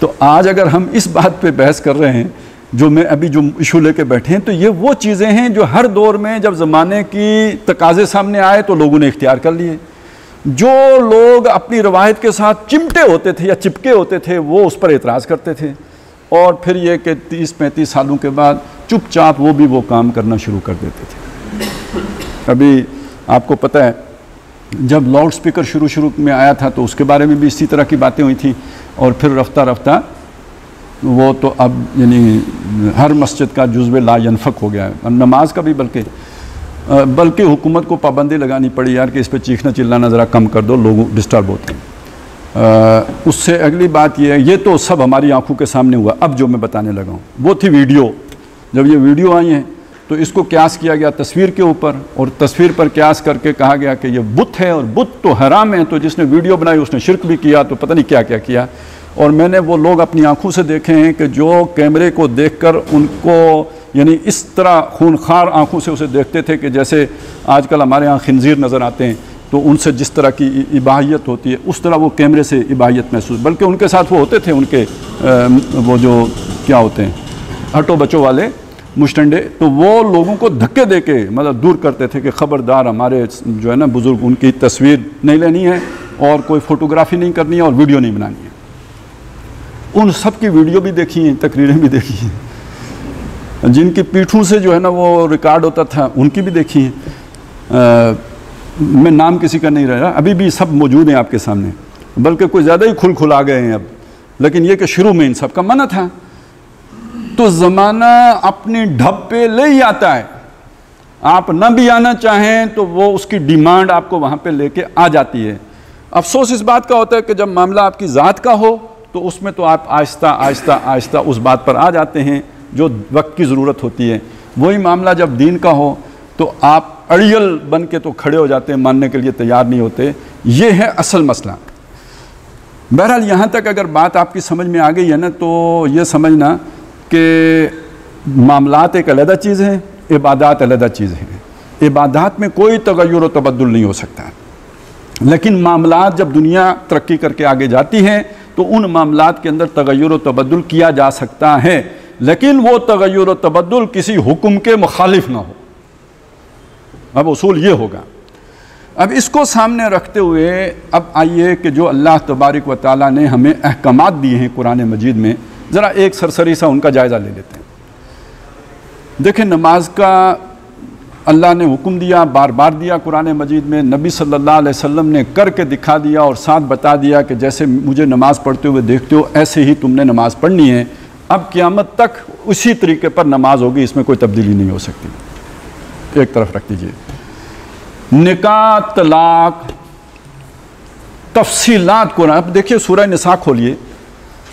तो आज अगर हम इस बात पर बहस कर रहे हैं जो मैं अभी जो इशू लेके बैठे हैं, तो ये वो चीज़ें हैं जो हर दौर में जब ज़माने की तकाजे सामने आए तो लोगों ने इख्तियार कर लिए। जो लोग अपनी रवायत के साथ चिमटे होते थे या चिपके होते थे वो उस पर एतराज़ करते थे, और फिर ये कि 30-35 सालों के बाद चुपचाप वो भी वो काम करना शुरू कर देते थे। अभी आपको पता है जब लाउड स्पीकर शुरू में आया था तो उसके बारे में भी इसी तरह की बातें हुई थी, और फिर रफ्ता रफ्ता वो तो अब यानी हर मस्जिद का जुज़्वे ला यनफ़क हो गया है, नमाज का भी। बल्कि हुकूमत को पाबंदी लगानी पड़ी यार कि इस पर चीखना चिल्लाना ज़रा कम कर दो, लोग डिस्टर्ब होते हैं। उससे अगली बात ये तो सब हमारी आंखों के सामने हुआ। अब जो मैं बताने लगा हूँ वो थी वीडियो। जब ये वीडियो आई हैं तो इसको क्यास किया गया तस्वीर के ऊपर, और तस्वीर पर क्यास करके कहा गया कि ये बुत है और बुत तो हराम है, तो जिसने वीडियो बनाई उसने शिरक भी किया, तो पता नहीं क्या क्या किया। और मैंने वो लोग अपनी आंखों से देखे हैं कि जो कैमरे को देखकर उनको यानी इस तरह खूनखार आंखों से उसे देखते थे कि जैसे आजकल हमारे यहाँ खिंजीर नज़र आते हैं तो उनसे जिस तरह की इबाहियत होती है उस तरह वो कैमरे से इबाहियत महसूस, बल्कि उनके साथ वो होते थे उनके वो जो क्या होते हैं हटो बचो वाले मुश्तंडे, तो वो लोगों को धक्के दे के मतलब दूर करते थे कि ख़बरदार हमारे जो है ना बुज़ुर्ग, उनकी तस्वीर नहीं लेनी है और कोई फ़ोटोग्राफी नहीं करनी है और वीडियो नहीं बनानी है। उन सब की वीडियो भी देखी हैं, तकरीरें भी देखी हैं, जिनकी पीठों से जो है ना वो रिकॉर्ड होता था उनकी भी देखी हैं। मैं नाम किसी का नहीं रह रहा, अभी भी सब मौजूद हैं आपके सामने, बल्कि कुछ ज़्यादा ही खुल आ गए हैं अब, लेकिन ये कि शुरू में इन सब का मना था। तो ज़माना अपनी ढब पे ले ही आता है, आप ना भी आना चाहें तो वो उसकी डिमांड आपको वहाँ पर ले कर आ जाती है। अफसोस इस बात का होता है कि जब मामला आपकी ज़ात का हो तो उसमें तो आप आहिस्ता आहिस्ता आहिस्ता उस बात पर आ जाते हैं जो वक्त की ज़रूरत होती है। वही मामला जब दीन का हो तो आप अड़ियल बन के तो खड़े हो जाते हैं, मानने के लिए तैयार नहीं होते। ये है असल मसला। बहरहाल यहाँ तक अगर बात आपकी समझ में आ गई है ना, तो ये समझना कि मामलात एक अलहदा चीज़ है, इबादात अलहदा चीज़ है। इबादात में कोई तगय्युर और तबद्दुल नहीं हो सकता, लेकिन मामलात जब दुनिया तरक्की करके आगे जाती है तो उन मामलात के अंदर तगय्युर और तबद्दुल किया जा सकता है, लेकिन वो तगय्युर और तबद्दुल किसी हुक्म के मुखालिफ ना हो। अब उसूल ये होगा। अब इसको सामने रखते हुए अब आइए कि जो अल्लाह तबारक व तआला ने हमें अहकामात दिए हैं कुरान मजीद में, ज़रा एक सरसरी सा उनका जायज़ा ले लेते हैं। देखें, नमाज का अल्लाह ने हुक्म दिया, बार बार दिया कुरान मजीद में, नबी सल्लल्लाहु अलैहि वसल्लम ने करके दिखा दिया और साथ बता दिया कि जैसे मुझे नमाज़ पढ़ते हुए देखते हो ऐसे ही तुमने नमाज़ पढ़नी है। अब क़यामत तक उसी तरीके पर नमाज होगी, इसमें कोई तब्दीली नहीं हो सकती। एक तरफ रख दीजिए निकाह, तलाक, तफसीलात कुरान। अब देखिए सूरह निसा खोलिए,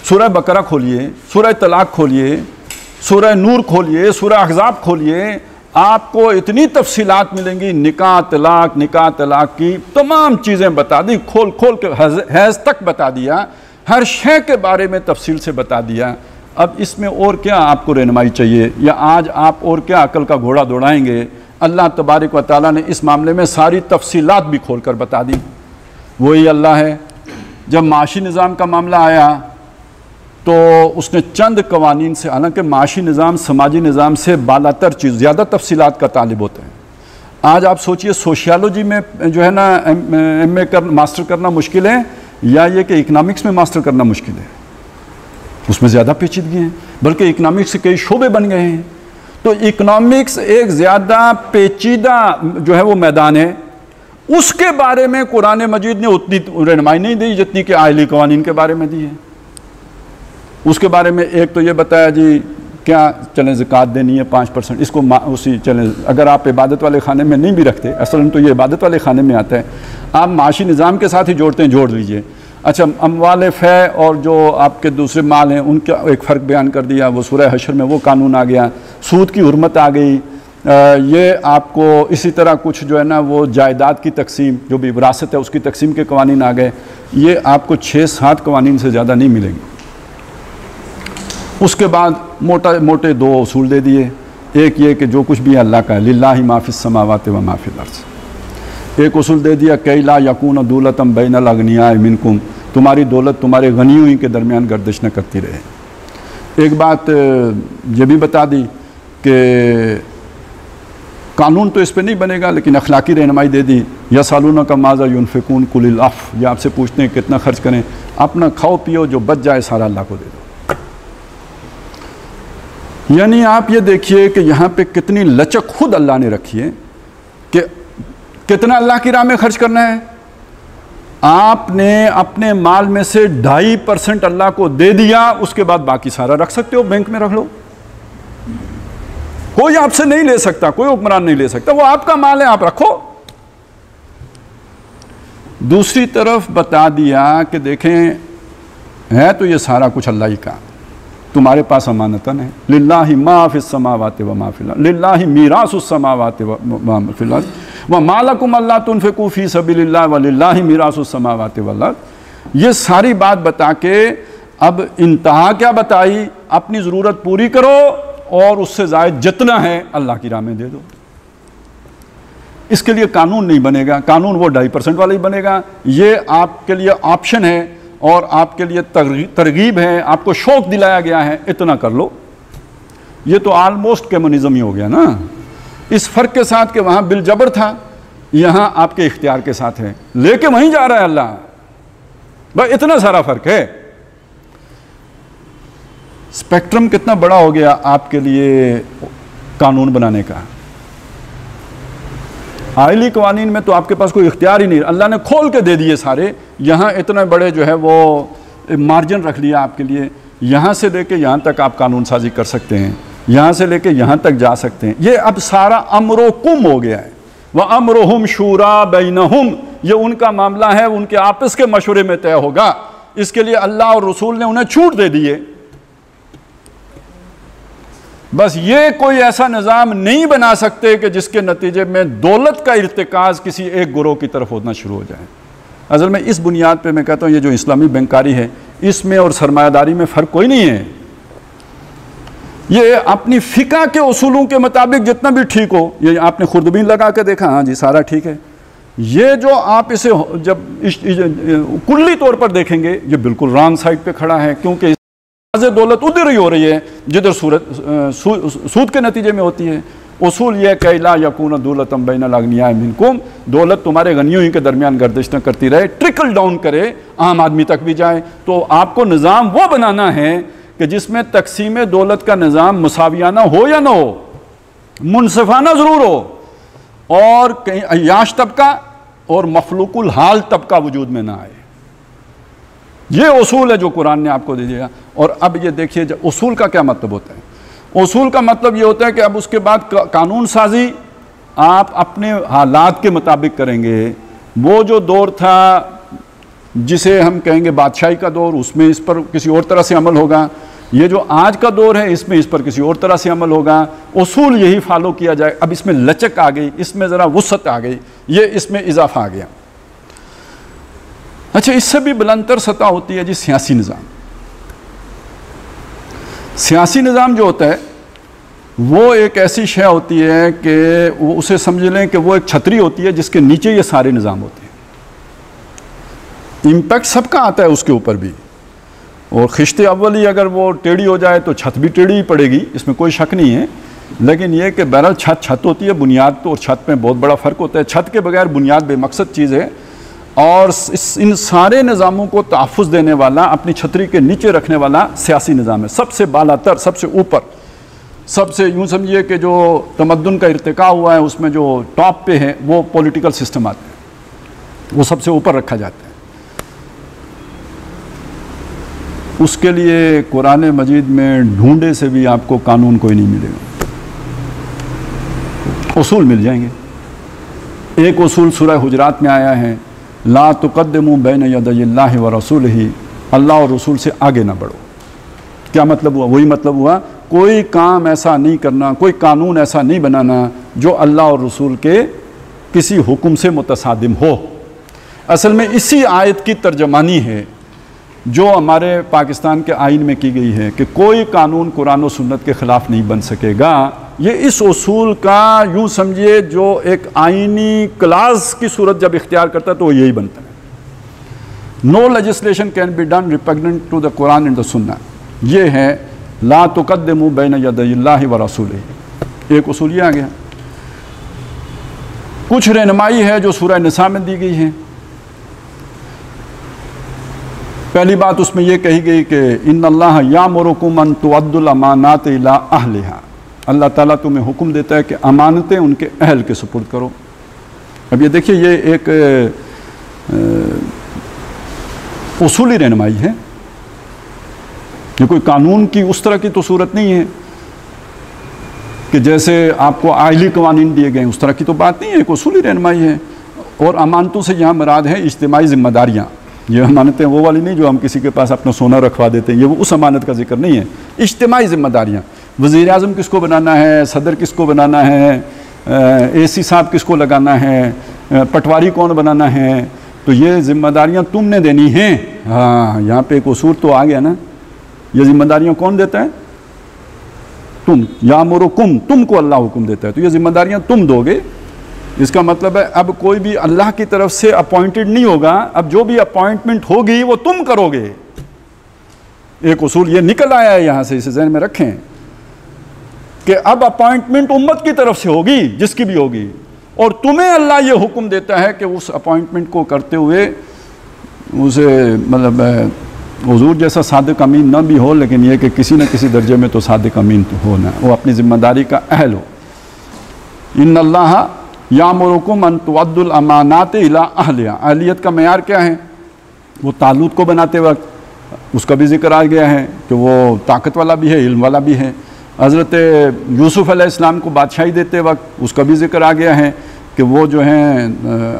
सूरह बकरा खोलिए, सूरह तलाक खोलिए, सूरह नूर खोलिए, सूरह अहज़ाब खोलिए, आपको इतनी तफसीलात मिलेंगी। निकाह तलाक की तमाम चीज़ें बता दी, खोल खोल के हैज़ तक बता दिया, हर शे के बारे में तफसील से बता दिया। अब इसमें और क्या आपको रहनुमाई चाहिए, या आज आप और क्या अकल का घोड़ा दौड़ाएंगे। अल्लाह तबारक व तआला ने इस मामले में सारी तफसीलात भी खोल कर बता दी। वही अल्लाह है, जब माशी निज़ाम का मामला आया तो उसने चंद कवानीन से, हालांकि माशी निज़ाम समाजी निज़ाम से बालातर चीज़ ज़्यादा तफसीलात का तालिब होते हैं। आज आप सोचिए सोशियालॉजी में जो है ना एम ए मास्टर करना मुश्किल है, या ये कि इकनॉमिक्स में मास्टर करना मुश्किल है। उसमें ज़्यादा पेचीदगी हैं, बल्कि इकनॉमिक्स के कई शोबे बन गए हैं। तो इकनॉमिक्स एक ज़्यादा पेचीदा जो है वो मैदान है, उसके बारे में कुरान मजीद ने उतनी रहनुमाई नहीं दी जितनी कि आयली कवानीन के बारे में दी है। उसके बारे में एक तो ये बताया जी क्या चलें ज़कात देनी है 5%, इसको उसी चलें अगर आप इबादत वाले खाने में नहीं भी रखते, असल तो ये इबादत वाले खाने में आता है, आप माशी निज़ाम के साथ ही जोड़ते हैं, जोड़ लीजिए। अच्छा, अमवाल फ़े और जो आपके दूसरे माल हैं उनका एक फ़र्क बयान कर दिया, वो सूरह हशर में वो कानून आ गया, सूद की हुर्मत आ गई। ये आपको इसी तरह कुछ जो है ना वो जायदाद की तकसीम जो भी विरासत है उसकी तकसीम के कवानीन आ गए। ये आपको 6-7 कवानीन से ज़्यादा नहीं मिलेंगे। उसके बाद मोटे 2 उसूल दे दिए, एक ये कि जो कुछ भी अल्लाह का है, लिल्लाहि माफिस समावात व माफिल अर्ज़। एक उसूल दे दिया कई ला यकून दौलतम बैनल अगनियाए मिनकुम, तुम्हारी दौलत तुम्हारे गनीयों के दरमियान गर्दिश न करती रहे। एक बात ये भी बता दी कि कानून तो इस पर नहीं बनेगा, लेकिन अखलाकी रहनुमाई दे दी। या सालूना का माजा युनफिकून कुलिल अफ़, या आपसे पूछते हैं कितना खर्च करें, अपना खाओ पियो जो बच जाए सारा अल्लाह को दे दो। यानी आप ये देखिए कि यहाँ पे कितनी लचक खुद अल्लाह ने रखी है कि कितना अल्लाह की राह में खर्च करना है। आपने अपने माल में से 2.5% अल्लाह को दे दिया, उसके बाद बाकी सारा रख सकते हो, बैंक में रख लो, कोई आपसे नहीं ले सकता, कोई हुक्मरान नहीं ले सकता, वो आपका माल है, आप रखो। दूसरी तरफ बता दिया कि देखें है तो ये सारा कुछ अल्लाह ही का, तुम्हारे पास अमानतन है। लिल्लाहि माफिस समावाति व माफिल अर्ज़, लिल्लाहि मीरासुस समावाति व माफिल अर्ज़ व मालकुम अल्ला तुनफिकू फी सबिलिल्लाह व लिल्लाहि मीरासुस समावाति वल अर्ज़। ये सारी बात बता के अब इंतहा क्या बताई, अपनी ज़रूरत पूरी करो और उससे ज़ायद जितना है अल्लाह की राह में दे दो। इसके लिए कानून नहीं बनेगा, कानून वो 2.5% वाला ही बनेगा। ये आपके लिए ऑप्शन है और आपके लिए तरगीब है, आपको शौक़ दिलाया गया है इतना कर लो। ये तो आलमोस्ट कम्युनिज्म ही हो गया ना, इस फ़र्क के साथ कि वहाँ बिलजबर था, यहाँ आपके इख्तियार के साथ है, लेके वहीं जा रहा है अल्लाह। भाई इतना सारा फ़र्क है, स्पेक्ट्रम कितना बड़ा हो गया आपके लिए कानून बनाने का। आयली कवानीन में तो आपके पास कोई इख्तियार ही नहीं, अल्लाह ने खोल के दे दिए सारे। यहाँ इतने बड़े जो है वो मार्जिन रख लिया आपके लिए, यहाँ से लेके यहाँ तक आप कानून साजी कर सकते हैं, यहाँ से लेके यहाँ तक जा सकते हैं। ये अब सारा अमरोकुम हो गया है। वह अमरोहुम शूरा बैनहुम, ये उनका मामला है, उनके आपस के मशवरे में तय होगा। इसके लिए अल्लाह और रसूल ने उन्हें छूट दे दी है। बस ये कोई ऐसा निज़ाम नहीं बना सकते कि जिसके नतीजे में दौलत का इर्तिकाज़ किसी एक गिरोह की तरफ होना शुरू हो जाए। असल में इस बुनियाद पे मैं कहता हूँ ये जो इस्लामी बैंकारी है, इसमें और सरमायादारी में फ़र्क कोई नहीं है। ये अपनी फ़िक़ा के उसूलों के मुताबिक जितना भी ठीक हो, ये आपने खुर्दबीन लगा के देखा, हाँ जी सारा ठीक है। ये जो आप इसे जब कुल्ली तौर पर देखेंगे, ये बिल्कुल रॉन्ग साइड पर खड़ा है, क्योंकि दौलत उधर ही हो रही है जिधर सूद के नतीजे में होती है। उसूल यह कैला यकून दौलतम बैनल अगनियाए मिनकुम, दौलत तुम्हारे गनियों के दरमियान गर्दिश न करती रहे, ट्रिकल डाउन करे, आम आदमी तक भी जाए। तो आपको निज़ाम वो बनाना है कि जिसमें तकसीम दौलत का निज़ाम मुसावियाना हो या ना हो, मुनसिफाना ज़रूर हो, और कहीं अय्याश तबका और मफलूकुल हाल तबका वजूद में ना आए। ये उसूल है जो कुरान ने आपको दे दिया। और अब ये देखिए जब उसूल का क्या मतलब होता है। उसूल का मतलब ये होता है कि अब उसके बाद कानून साजी आप अपने हालात के मुताबिक करेंगे। वो जो दौर था जिसे हम कहेंगे बादशाही का दौर, उसमें इस पर किसी और तरह से अमल होगा। ये जो आज का दौर है, इसमें इस पर किसी और तरह से अमल होगा। उसूल यही फॉलो किया जाए। अब इसमें लचक आ गई, इसमें ज़रा वुसअत आ गई, ये इसमें इजाफा आ गया। अच्छा, इससे भी बुलंदतर सतह होती है जी सियासी निज़ाम। सियासी निज़ाम जो होता है वो एक ऐसी शय होती है कि वो उसे समझ लें कि वो एक छतरी होती है जिसके नीचे ये सारे निज़ाम होते हैं। इम्पैक्ट सबका आता है उसके ऊपर भी, और खिश्ते अव्वल ही अगर वो टेढ़ी हो जाए तो छत भी टेढ़ी ही पड़ेगी, इसमें कोई शक नहीं है। लेकिन यह कि बहरहाल छत छत होती है, बुनियाद तो, और छत में बहुत बड़ा फ़र्क होता है। छत के बगैर बुनियाद बेमकसद चीज़ है। और इन सारे निज़ामों को तहफ़ुज़ देने वाला, अपनी छतरी के नीचे रखने वाला सियासी निज़ाम है। सबसे बालातर, सबसे ऊपर, सबसे यूँ समझिए कि जो तमद्दुन का इर्तिका हुआ है उसमें जो टॉप पे है वो पॉलिटिकल सिस्टम आते हैं, वो सबसे ऊपर रखा जाता है। उसके लिए कुरान मजीद में ढूंढे से भी आपको कानून कोई नहीं मिलेगा, उसूल मिल जाएंगे। एक उसूल सूरह हुजरात में आया है, ला तुक़द्दिमू बैन यदयिल्लाहि व रसूलिही, अल्लाह और रसूल से आगे ना बढ़ो। क्या मतलब हुआ? वही मतलब हुआ, कोई काम ऐसा नहीं करना, कोई कानून ऐसा नहीं बनाना जो अल्लाह और रसूल के किसी हुक्म से मुतसादिम हो। असल में इसी आयत की तर्जमानी है जो हमारे पाकिस्तान के आइन में की गई है कि कोई कानून कुरान और सुन्नत के ख़िलाफ़ नहीं बन सकेगा। ये इस उसूल का यूँ समझिए जो एक आइनी क्लास की सूरत जब इख्तियार करता है तो यही बनता है। No legislation can be done repugnant to the Quran and the Sunnah. ये है ला तुक़द्दिमू बैन यदयिल्लाहि व रसूलिही, एक उसूल ये आ गया। कुछ रहनुमाई है जो सूरह निसा में दी गई है। पहली बात उसमें यह कही गई कि इन्नल्लाह यामुरुकुम अन तुअद्दुल अमानात इला अहलिहा, अल्लाह ताला तुम्हें हुक्म देता है कि अमानतें उनके अहल के सुपुर्द करो। अब ये देखिए, ये एक उसूली रहनुमाई है, ये कोई कानून की उस तरह की तो सूरत नहीं है कि जैसे आपको आइली कवानीन दिए गए उस तरह की तो बात नहीं है, एक उसूली रहनुमाई है। और अमानतों से यहाँ मुराद है इज्तिमाई ज़िम्मेदारियाँ। ये अमानतें वो वाली नहीं जो हम किसी के पास अपना सोना रखवा देते हैं, ये वो उस अमानत का जिक्र नहीं है। इज्तिमाई ज़िम्मेदारियाँ, वज़ीर आज़म किसको बनाना है, सदर किसको बनाना है, एसी साहब किसको लगाना है, पटवारी कौन बनाना है, तो ये ज़िम्मेदारियाँ तुमने देनी हैं। हाँ, यहाँ पर एक उसूल तो आ गया ना, ये ज़िम्मेदारियाँ कौन देता है? तुम। यामुरुकुम, तुमको अल्लाह हुक्म देता है, तो ये ज़िम्मेदारियाँ तुम दोगे। इसका मतलब है अब कोई भी अल्लाह की तरफ से अपॉइंटेड नहीं होगा, अब जो भी अपॉइंटमेंट होगी वो तुम करोगे। एक उसूल ये निकल आया है यहाँ से, इसे ज़हन में रखें कि अब अपॉइंटमेंट उम्मत की तरफ से होगी, जिसकी भी होगी, और तुम्हें अल्लाह ये हुक्म देता है कि उस अपॉइंटमेंट को करते हुए उसे, मतलब हुजूर जैसा सादिक अमीन ना भी हो लेकिन यह कि किसी न किसी दर्जे में तो सादिक अमीन तो हो ना, वो अपनी ज़िम्मेदारी का अहल हो। इन्नल्लाह यामुरुकुम अन तुअद्दुल अमानात इला अहलिहा, अहलियत का मयार क्या है? वो तालूत को बनाते वक्त उसका भी जिक्र आ गया है कि वो ताकत वाला भी है, इल्म वाला भी है। हज़रत यूसुफ़ अलैहिस्सलाम को बादशाही देते वक्त उसका भी जिक्र आ गया है कि वो जो हैं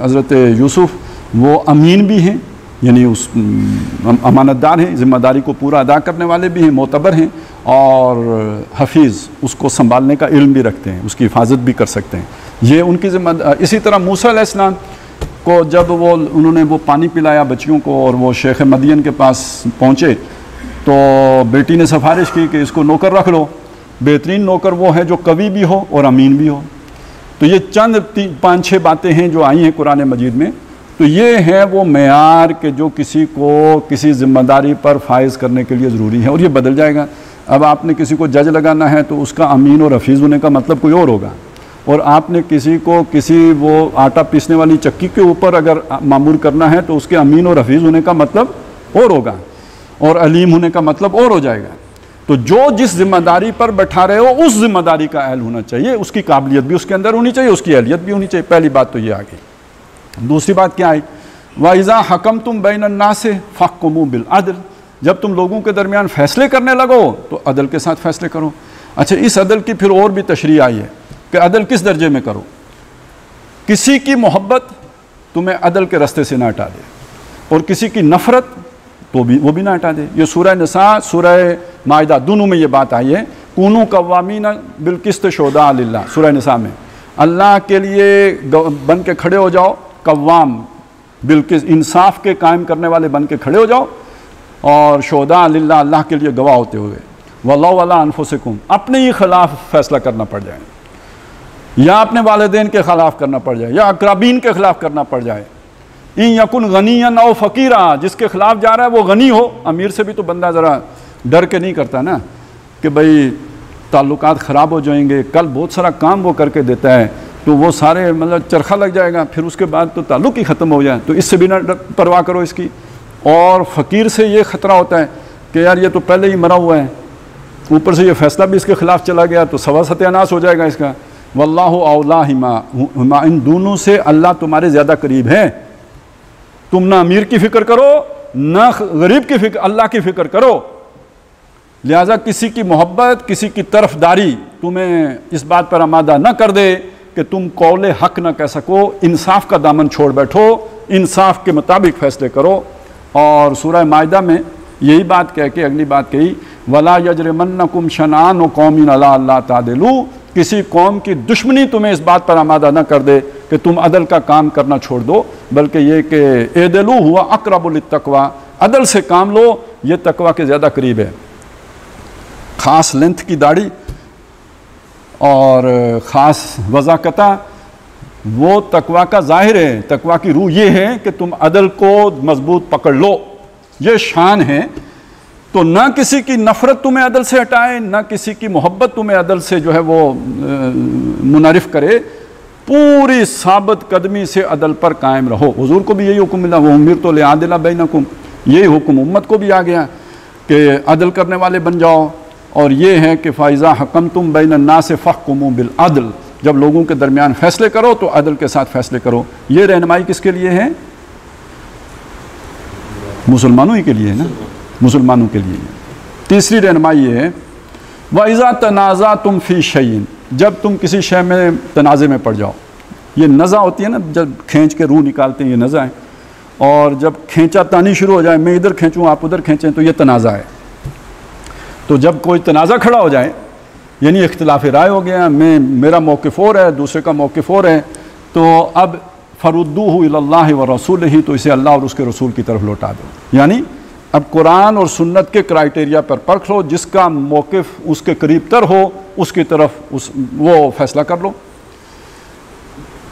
हज़रत यूसुफ़ वो अमीन भी हैं, यानी उस अमानतदार हैं, ज़िम्मेदारी को पूरा अदा करने वाले भी हैं, मोतबर हैं, और हफीज़, उसको संभालने का इल्म भी रखते हैं, उसकी हिफाजत भी कर सकते हैं, ये उनकी ज़िम्मेदारी। इसी तरह मूसा अलैहिस्सलाम को जब वो उन्होंने वो पानी पिलाया बच्चियों को और वो शेख मदियन के पास पहुँचे तो बेटी ने सिफारिश की कि इसको नौकर रख लो। बेहतरीन नौकर वो है जो कवि भी हो और अमीन भी हो। तो ये चंद 5-6 बातें हैं जो आई हैं कुरान मजीद में। तो ये है वो मेयार के जो किसी को किसी ज़िम्मेदारी पर फाइज़ करने के लिए ज़रूरी है, और ये बदल जाएगा। अब आपने किसी को जज लगाना है तो उसका अमीन और हफीज़ होने का मतलब कोई और होगा, और आपने किसी को किसी वो आटा पीसने वाली चक्की के ऊपर अगर मामूर करना है तो उसके अमीन और हफीज़ होने का मतलब और होगा, और अलीम होने का मतलब और हो जाएगा। तो जो जिस ज़िम्मेदारी पर बैठा रहे हो उस ज़िम्मेदारी का अहल होना चाहिए, उसकी काबिलियत भी उसके अंदर होनी चाहिए, उसकी अहलियत भी होनी चाहिए। पहली बात तो ये आ गई। दूसरी बात क्या आई? वाइज़ा हकमतुम बैनन्नास फहकुमू बिलअदल, जब तुम लोगों के दरमियान फ़ैसले करने लगो तो अदल के साथ फ़ैसले करो। अच्छा, इस अदल की फिर और भी तशरीह आई है कि अदल किस दर्जे में करो। किसी की मोहब्बत तुम्हें अदल के रास्ते से ना हटा दे, और किसी की नफ़रत तो भी वो भी ना हटा दे। ये सूरह निसा, सूरह माइदा, दोनों में ये बात आई है। कूनू कवामीन बिलकिस्त शुहदा लिल्लाह, सूरह निसा में अल्लाह के लिए बन के खड़े हो जाओ, कव्वाम बिल्किस इंसाफ के कायम करने वाले बन के खड़े हो जाओ, और शोदा लिल्लाह, अल्लाह के लिए गवाह होते हुए। वल्लाहु अला अनफुसिकुम, अपने ही ख़िलाफ़ फ़ैसला करना पड़ जाए, या अपने वालिदैन के ख़िलाफ़ करना पड़ जाए, या अकराबीन के ख़िलाफ़ करना पड़ जाए। इन यकुन गनीयन औ फ़कीरा, जिसके ख़िलाफ़ जा रहा है वो गनी हो, अमीर से भी तो बंदा ज़रा डर के नहीं करता ना कि भाई ताल्लुकात ख़राब हो जाएंगे। कल बहुत सारा काम वो करके देता है तो वो सारे मतलब चरखा लग जाएगा, फिर उसके बाद तो ताल्लुक ही ख़त्म हो जाए। तो इससे बिना परवाह करो इसकी। और फ़कीर से ये ख़तरा होता है कि यार ये तो पहले ही मरा हुआ है, ऊपर से ये फ़ैसला भी इसके ख़िलाफ़ चला गया तो सवा सत्यानाश हो जाएगा इसका। वल्लाहु औला हिमा, इन दोनों से अल्लाह तुम्हारे ज़्यादा करीब है। तुम ना अमीर की फ़िक्र करो ना गरीब की फ़िक्र, अल्लाह की फ़िक्र करो। लिहाजा किसी की मोहब्बत, किसी की तरफदारी तुम्हें इस बात पर आमादा न कर दे कि तुम कौले हक़ ना कह सको। इंसाफ का दामन छोड़ बैठो, इंसाफ के मुताबिक फ़ैसले करो। और सूरह माइदा में यही बात कह के अगली बात कही, वला यजरमन्नकुम शनान व कौमिन अला अल्ला तादिलू, किसी कौम की दुश्मनी तुम्हें इस बात पर आमादा न कर दे कि तुम अदल का काम करना छोड़ दो, बल्कि ये कि एदलू हुआ अक़रबु लित्तक़वा, अदल से काम लो, ये तकवा के ज़्यादा करीब है। ख़ास लेंथ की दाढ़ी और ख़ास वज़ाकता, वो तकवा का ज़ाहिर है। तकवा की रूह ये है कि तुम अदल को मजबूत पकड़ लो, ये शान है। तो ना किसी की नफ़रत तुम्हें अदल से हटाए, ना किसी की मोहब्बत तुम्हें अदल से जो है वो मुनारिफ करे। पूरी साबित कदमी से अदल पर कायम रहो। हुजूर को भी यही हुक्म मिला, वो उमिर तो ले आदिला बैनकुम, यही हुक्म उम्मत को भी आ गया कि अदल करने वाले बन जाओ। और ये है कि फ़ाइज़ा हकम तुम बैनन्ना से फ़हकुमू बिल अदल, जब लोगों के दरमियान फ़ैसले करो तो अदल के साथ फ़ैसले करो। ये रहनुमाई किसके लिए है? मुसलमानों ही के लिए है ना, मुसलमानों के लिए। तीसरी रहनुमाई ये है, वइज़ा तनाज़ा तुम फ़ी शयइन, जब तुम किसी शय में तनाज़े में पड़ जाओ। ये नज़ा होती है ना, जब खींच के रूह निकालते हैं, ये नज़ा है। और जब खींचा तानी शुरू हो जाए, मैं इधर खींचूँ आप उधर खींचें, तो ये तनाज़ा है। तो जब कोई तनाज़ा खड़ा हो जाए, यानी इख्तिलाफ़ राय हो गया, मैं मेरा मौक़िफ़ और है, दूसरे का मौक़िफ़ और है, तो अब फ़रुद्दूहु इलल्लाहि व रसूलिही, तो इसे अल्लाह और उसके रसूल की तरफ लौटा दो। यानी अब कुरान और सुन्नत के क्राइटेरिया पर परख लो, जिसका मौक़िफ़ उसके करीब तर हो उसकी तरफ वो फ़ैसला कर लो।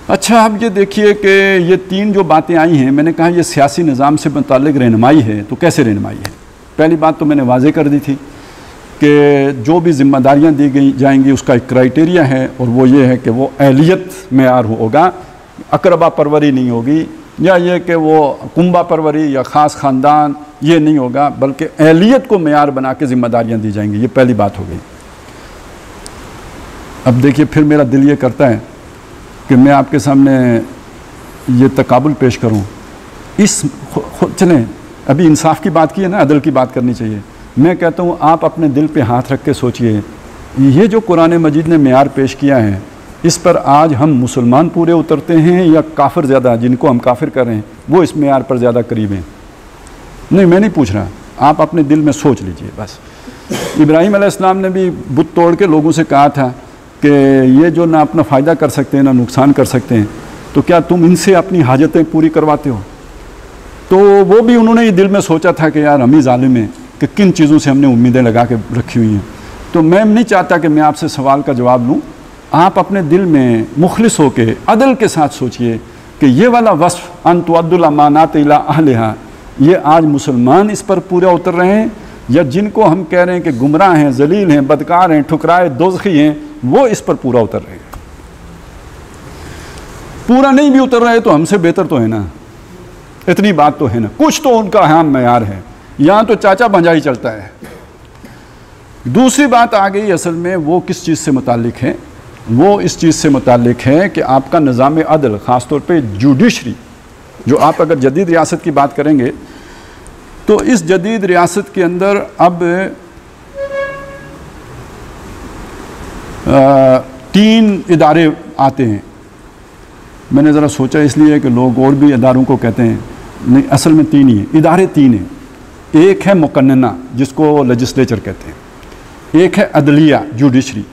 अच्छा, अब ये देखिए कि ये तीन जो बातें आई हैं, मैंने कहा ये सियासी निज़ाम से मुतल्लिक़ रहनुमाई है। तो कैसे रहनुमाई है? पहली बात तो मैंने वाजे कर दी थी कि जो भी ज़िम्मेदारियाँ दी गई जाएंगी उसका एक क्राइटेरिया है, और वो ये है कि वो अहलियत मेयार होगा, अकरबा परवरी नहीं होगी, या ये कि वो कुंबा परवरी या ख़ास ख़ानदान, ये नहीं होगा, बल्कि अहलियत को मेयार बना के ज़िम्मेदारियाँ दी जाएंगी। ये पहली बात हो गई। अब देखिए, फिर मेरा दिल ये करता है कि मैं आपके सामने ये तकाबुल पेश करूँ। चलें, अभी इंसाफ की बात की है ना, अदल की बात करनी चाहिए। मैं कहता हूँ आप अपने दिल पे हाथ रख के सोचिए, ये जो कुरान मजीद ने मेयार पेश किया है, इस पर आज हम मुसलमान पूरे उतरते हैं या काफिर ज़्यादा, जिनको हम काफिर कर रहे हैं, वो इस मेयार पर ज़्यादा करीब हैं? नहीं, मैं नहीं पूछ रहा, आप अपने दिल में सोच लीजिए बस। इब्राहीम अलैहिस्सलाम ने भी बुत तोड़ के लोगों से कहा था कि ये जो ना अपना फ़ायदा कर सकते हैं ना नुकसान कर सकते हैं, तो क्या तुम इनसे अपनी हाजतें पूरी करवाते हो? तो वो भी उन्होंने ही दिल में सोचा था कि यार हम ही ज़ालिम हैं कि किन चीज़ों से हमने उम्मीदें लगा के रखी हुई हैं। तो मैं नहीं चाहता कि मैं आपसे सवाल का जवाब लूँ। आप अपने दिल में मुखलिस होके अदल के साथ सोचिए कि ये वाला वस्फ़ अंतुअद्दुल अमानात इला अहलिहा, ये आज मुसलमान इस पर पूरा उतर रहे हैं, या जिनको हम कह रहे हैं कि गुमराह हैं, जलील हैं, बदकार हैं, ठुकराए दोज़खी हैं, वो इस पर पूरा उतर रहे हैं? पूरा नहीं भी उतर रहे तो हमसे बेहतर तो है ना, इतनी बात तो है ना, कुछ तो उनका हम मयार है। यहाँ तो चाचा भंजाई चलता है। दूसरी बात आ गई असल में, वो किस चीज़ से मुताल्लिक है? वो इस चीज़ से मुताल्लिक है कि आपका निज़ाम अदल, ख़ास तौर पे जुडिशरी, जो आप अगर जदीद रियासत की बात करेंगे तो इस जदीद रियासत के अंदर अब तीन इदारे आते हैं। मैंने ज़रा सोचा इसलिए कि लोग और भी इदारों को कहते हैं, नहीं, असल में तीन ही हैं, इदारे तीन हैं। एक है मुकन्ना, जिसको लेजिस्लेचर कहते हैं, एक है अदलिया जुडिशरी,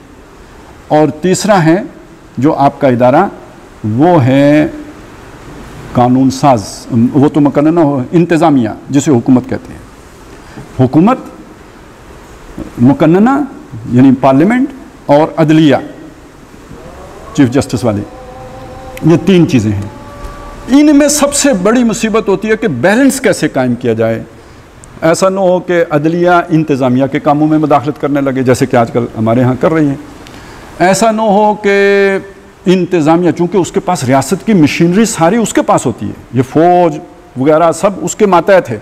और तीसरा है जो आपका इदारा वो है कानून साज, वो तो मुकन्ना हो, इंतज़ामिया जिसे हुकूमत कहते हैं। हुकूमत, मुकन्ना यानी पार्लियामेंट, और अदलिया चीफ जस्टिस वाले, ये तीन चीज़ें हैं। इनमें सबसे बड़ी मुसीबत होती है कि बैलेंस कैसे कायम किया जाए। ऐसा न हो कि अदलिया इंतज़ामिया के कामों में मुदाखलत करने लगे, जैसे कि आजकल हमारे यहाँ कर रही है। ऐसा न हो कि इंतज़ामिया, चूँकि उसके पास रियासत की मशीनरी सारी उसके पास होती है, ये फ़ौज वगैरह सब उसके मातहत है।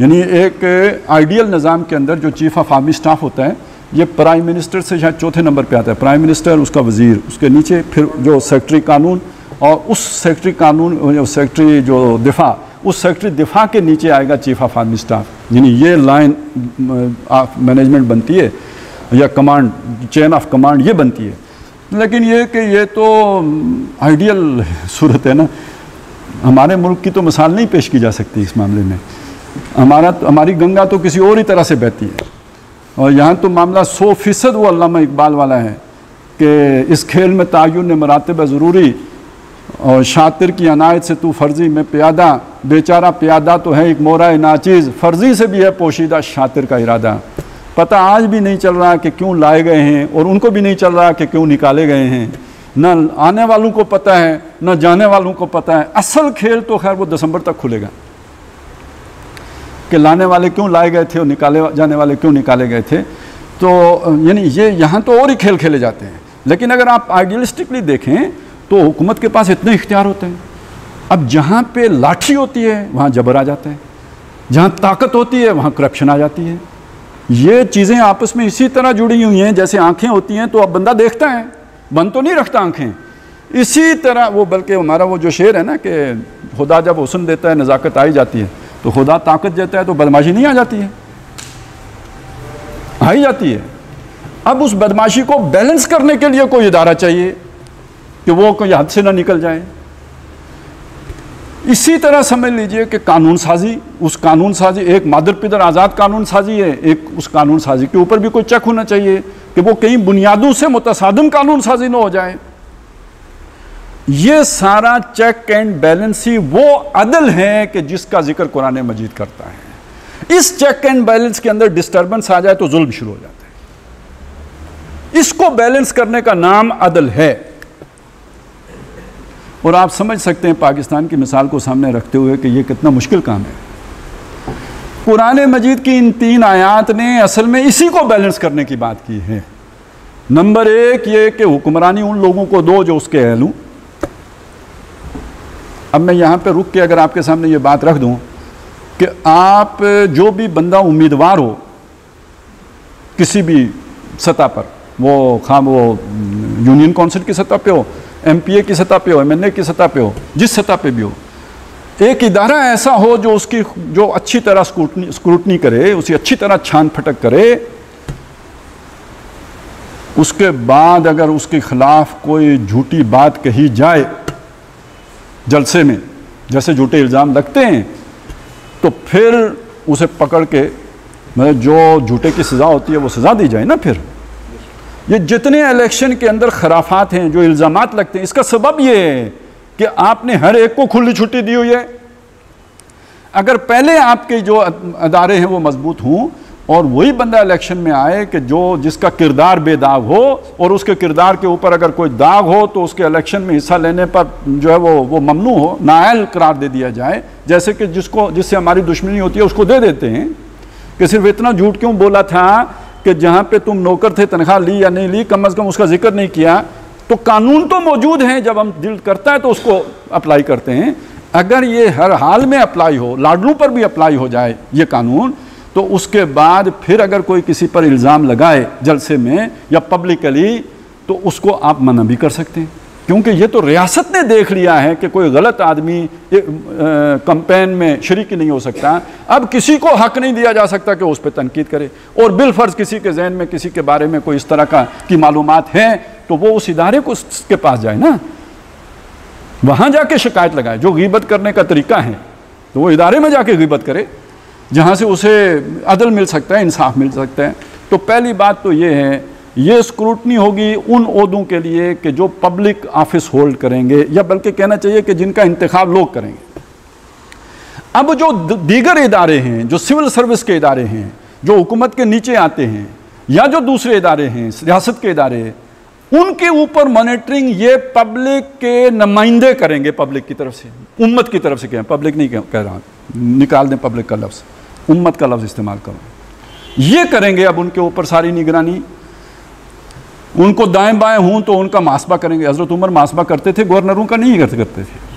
यानी एक आइडियल निज़ाम के अंदर जो चीफ़ ऑफ आर्मी स्टाफ होता है ये प्राइम मिनिस्टर से शायद चौथे नंबर पे आता है, प्राइम मिनिस्टर, उसका वज़ीर, उसके नीचे फिर जो सेक्रेटरी कानून, और उस सेक्रेटरी कानून सेक्रेटरी जो दिफा, उस सेक्रेटरी दिफा के नीचे आएगा चीफ़ ऑफ आर्मी स्टाफ। यानी ये लाइन ऑफ मैनेजमेंट बनती है या कमांड, चेन ऑफ कमांड ये बनती है। लेकिन ये कि ये तो आइडियल सूरत है ना, हमारे मुल्क की तो मिसाल नहीं पेश की जा सकती इस मामले में। हमारी गंगा तो किसी और ही तरह से बहती है, और यहाँ तो मामला 100% वो अल्लामा इकबाल वाला है कि इस खेल में तायुन मरातब ज़रूरी, और शातिर की अनायत से तू फर्जी में प्यादा, बेचारा प्यादा तो है एक मोरा नाचीज़, फर्जी से भी है पोशीदा शातिर का इरादा। पता आज भी नहीं चल रहा कि क्यों लाए गए हैं, और उनको भी नहीं चल रहा कि क्यों निकाले गए हैं, ना आने वालों को पता है ना जाने वालों को पता है। असल खेल तो खैर वो दिसंबर तक खुलेगा कि लाने वाले क्यों लाए गए थे और निकाले जाने वाले क्यों निकाले गए थे। तो यानी ये यहाँ तो और ही खेल खेले जाते हैं। लेकिन अगर आप आइडियलिस्टिकली देखें तो हुकूमत के पास इतने इख्तियार होते हैं। अब जहाँ पे लाठी होती है वहाँ जबर आ जाता है, जहाँ ताकत होती है वहाँ करप्शन आ जाती है। ये चीज़ें आपस में इसी तरह जुड़ी हुई हैं जैसे आँखें होती हैं तो अब बंदा देखता है, बंद तो नहीं रखता आँखें, इसी तरह वो, बल्कि हमारा वो जो शेर है ना कि खुदा जब हुस्न देता है नज़ाकत आई जाती है, तो खुदा ताकत देता है तो बदमाशी नहीं आ जाती है, आई जाती है। अब उस बदमाशी को बैलेंस करने के लिए कोई इदारा चाहिए कि वो कोई हाथ से ना निकल जाए। इसी तरह समझ लीजिए कि कानून साजी, उस कानून साजी, एक मादर पिदर आज़ाद कानून साजी है, एक उस कानून साजी के ऊपर भी कोई चेक होना चाहिए कि वो कहीं बुनियादों से मुतसादम कानून साजी ना हो जाए। ये सारा चेक एंड बैलेंस ही वो अदल है कि जिसका जिक्र कुरान मजीद करता है। इस चेक एंड बैलेंस के अंदर डिस्टर्बेंस आ जाए तो जुल्म शुरू हो जाता है। इसको बैलेंस करने का नाम अदल है। और आप समझ सकते हैं पाकिस्तान की मिसाल को सामने रखते हुए कि ये कितना मुश्किल काम है। कुरान मजीद की इन 3 आयात ने असल में इसी को बैलेंस करने की बात की है। नंबर 1 ये कि हुक्मरानी उन लोगों को दो जो उसके अहल हों। अब मैं यहाँ पे रुक के अगर आपके सामने ये बात रख दूँ कि आप जो भी बंदा उम्मीदवार हो किसी भी सतह पर, वो खाम वो यूनियन काउंसिल की सतह पे हो, MPA की सतह पे हो, MNA की सतह पे हो, जिस सतह पे भी हो, एक इदारा ऐसा हो जो उसकी जो अच्छी तरह स्क्रूटनी करे, उसे अच्छी तरह छान फटक करे। उसके बाद अगर उसके खिलाफ कोई झूठी बात कही जाए जलसे में, जैसे झूठे इल्ज़ाम लगते हैं, तो फिर उसे पकड़ के, मतलब जो झूठे की सज़ा होती है वो सज़ा दी जाए ना। फिर ये जितने इलेक्शन के अंदर खराफात हैं, जो इल्ज़ामात लगते हैं, इसका सबब ये है कि आपने हर एक को खुली छुट्टी दी हुई है। अगर पहले आपके जो अदारे हैं वो मजबूत हों और वही बंदा इलेक्शन में आए कि जो जिसका किरदार बेदाग हो, और उसके किरदार के ऊपर अगर कोई दाग हो तो उसके इलेक्शन में हिस्सा लेने पर जो है वो ममनू हो, नाअहल करार दे दिया जाए। जैसे कि जिसको जिससे हमारी दुश्मनी होती है उसको दे देते हैं कि सिर्फ इतना झूठ क्यों बोला था कि जहाँ पे तुम नौकर थे तनख्वाह ली या नहीं ली, कम से कम उसका जिक्र नहीं किया। तो कानून तो मौजूद हैं, जब हम दिल करता है तो उसको अप्लाई करते हैं। अगर ये हर हाल में अप्लाई हो, लाडलू पर भी अप्लाई हो जाए ये कानून, तो उसके बाद फिर अगर कोई किसी पर इल्ज़ाम लगाए जलसे में या पब्लिकली, तो उसको आप मना भी कर सकते हैं, क्योंकि ये तो रियासत ने देख लिया है कि कोई गलत आदमी कंपेन में शरीक नहीं हो सकता। अब किसी को हक नहीं दिया जा सकता कि उस पर तनकीद करे, और बिलफर्ज किसी के जहन में किसी के बारे में कोई इस तरह का की मालूमात है तो वो उस इदारे को उसके पास जाए ना, वहाँ जाके शिकायत लगाए। जो गीबत करने का तरीका है तो वो इदारे में जाके गीबत करे जहाँ से उसे अदल मिल सकता है, इंसाफ मिल सकता है। तो पहली बात तो ये है, ये स्क्रूटनी होगी उन ओहदों के लिए कि जो पब्लिक ऑफिस होल्ड करेंगे, या बल्कि कहना चाहिए कि जिनका इंतखाब लोग करेंगे। अब जो दीगर इदारे हैं, जो सिविल सर्विस के इदारे हैं, जो हुकूमत के नीचे आते हैं, या जो दूसरे इदारे हैं रियासत के इदारे, उनके ऊपर मॉनिटरिंग ये पब्लिक के नुमाइंदे करेंगे, पब्लिक की तरफ से, उम्मत की तरफ से। कहें पब्लिक नहीं कह रहा, निकाल दें पब्लिक का लफ्ज़, उम्मत का लफ्ज़ इस्तेमाल करो। ये करेंगे अब उनके ऊपर सारी निगरानी। उनको दाएं बाएं हों तो उनका मासबा करेंगे। हज़रत उमर मासबा करते थे, गवर्नरों का नहीं करते थे।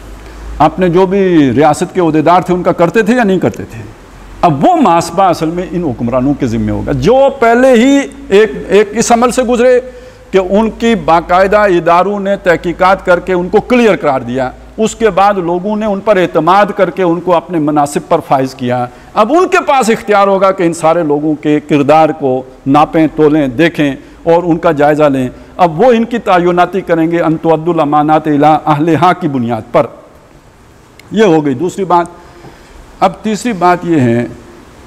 आपने जो भी रियासत के अहदेदार थे उनका करते थे या नहीं करते थे। अब वो मासबा असल में इन हुक्मरानों के ज़िम्मे होगा जो पहले ही एक इस अमल से गुजरे कि उनकी बाकायदा इदारों ने तहकीकात करके उनको क्लियर करार दिया, उसके बाद लोगों ने उन पर एतमाद करके उनको अपने मनासिब पर फाइज किया। अब उनके पास इख्तियार होगा कि इन सारे लोगों के किरदार को नापें, तोलें, देखें और उनका जायज़ा लें। अब वो इनकी तयनाती करेंगे अंतुअद्दुल अमानात इला अहलिहा की बुनियाद पर। ये हो गई दूसरी बात। अब तीसरी बात ये है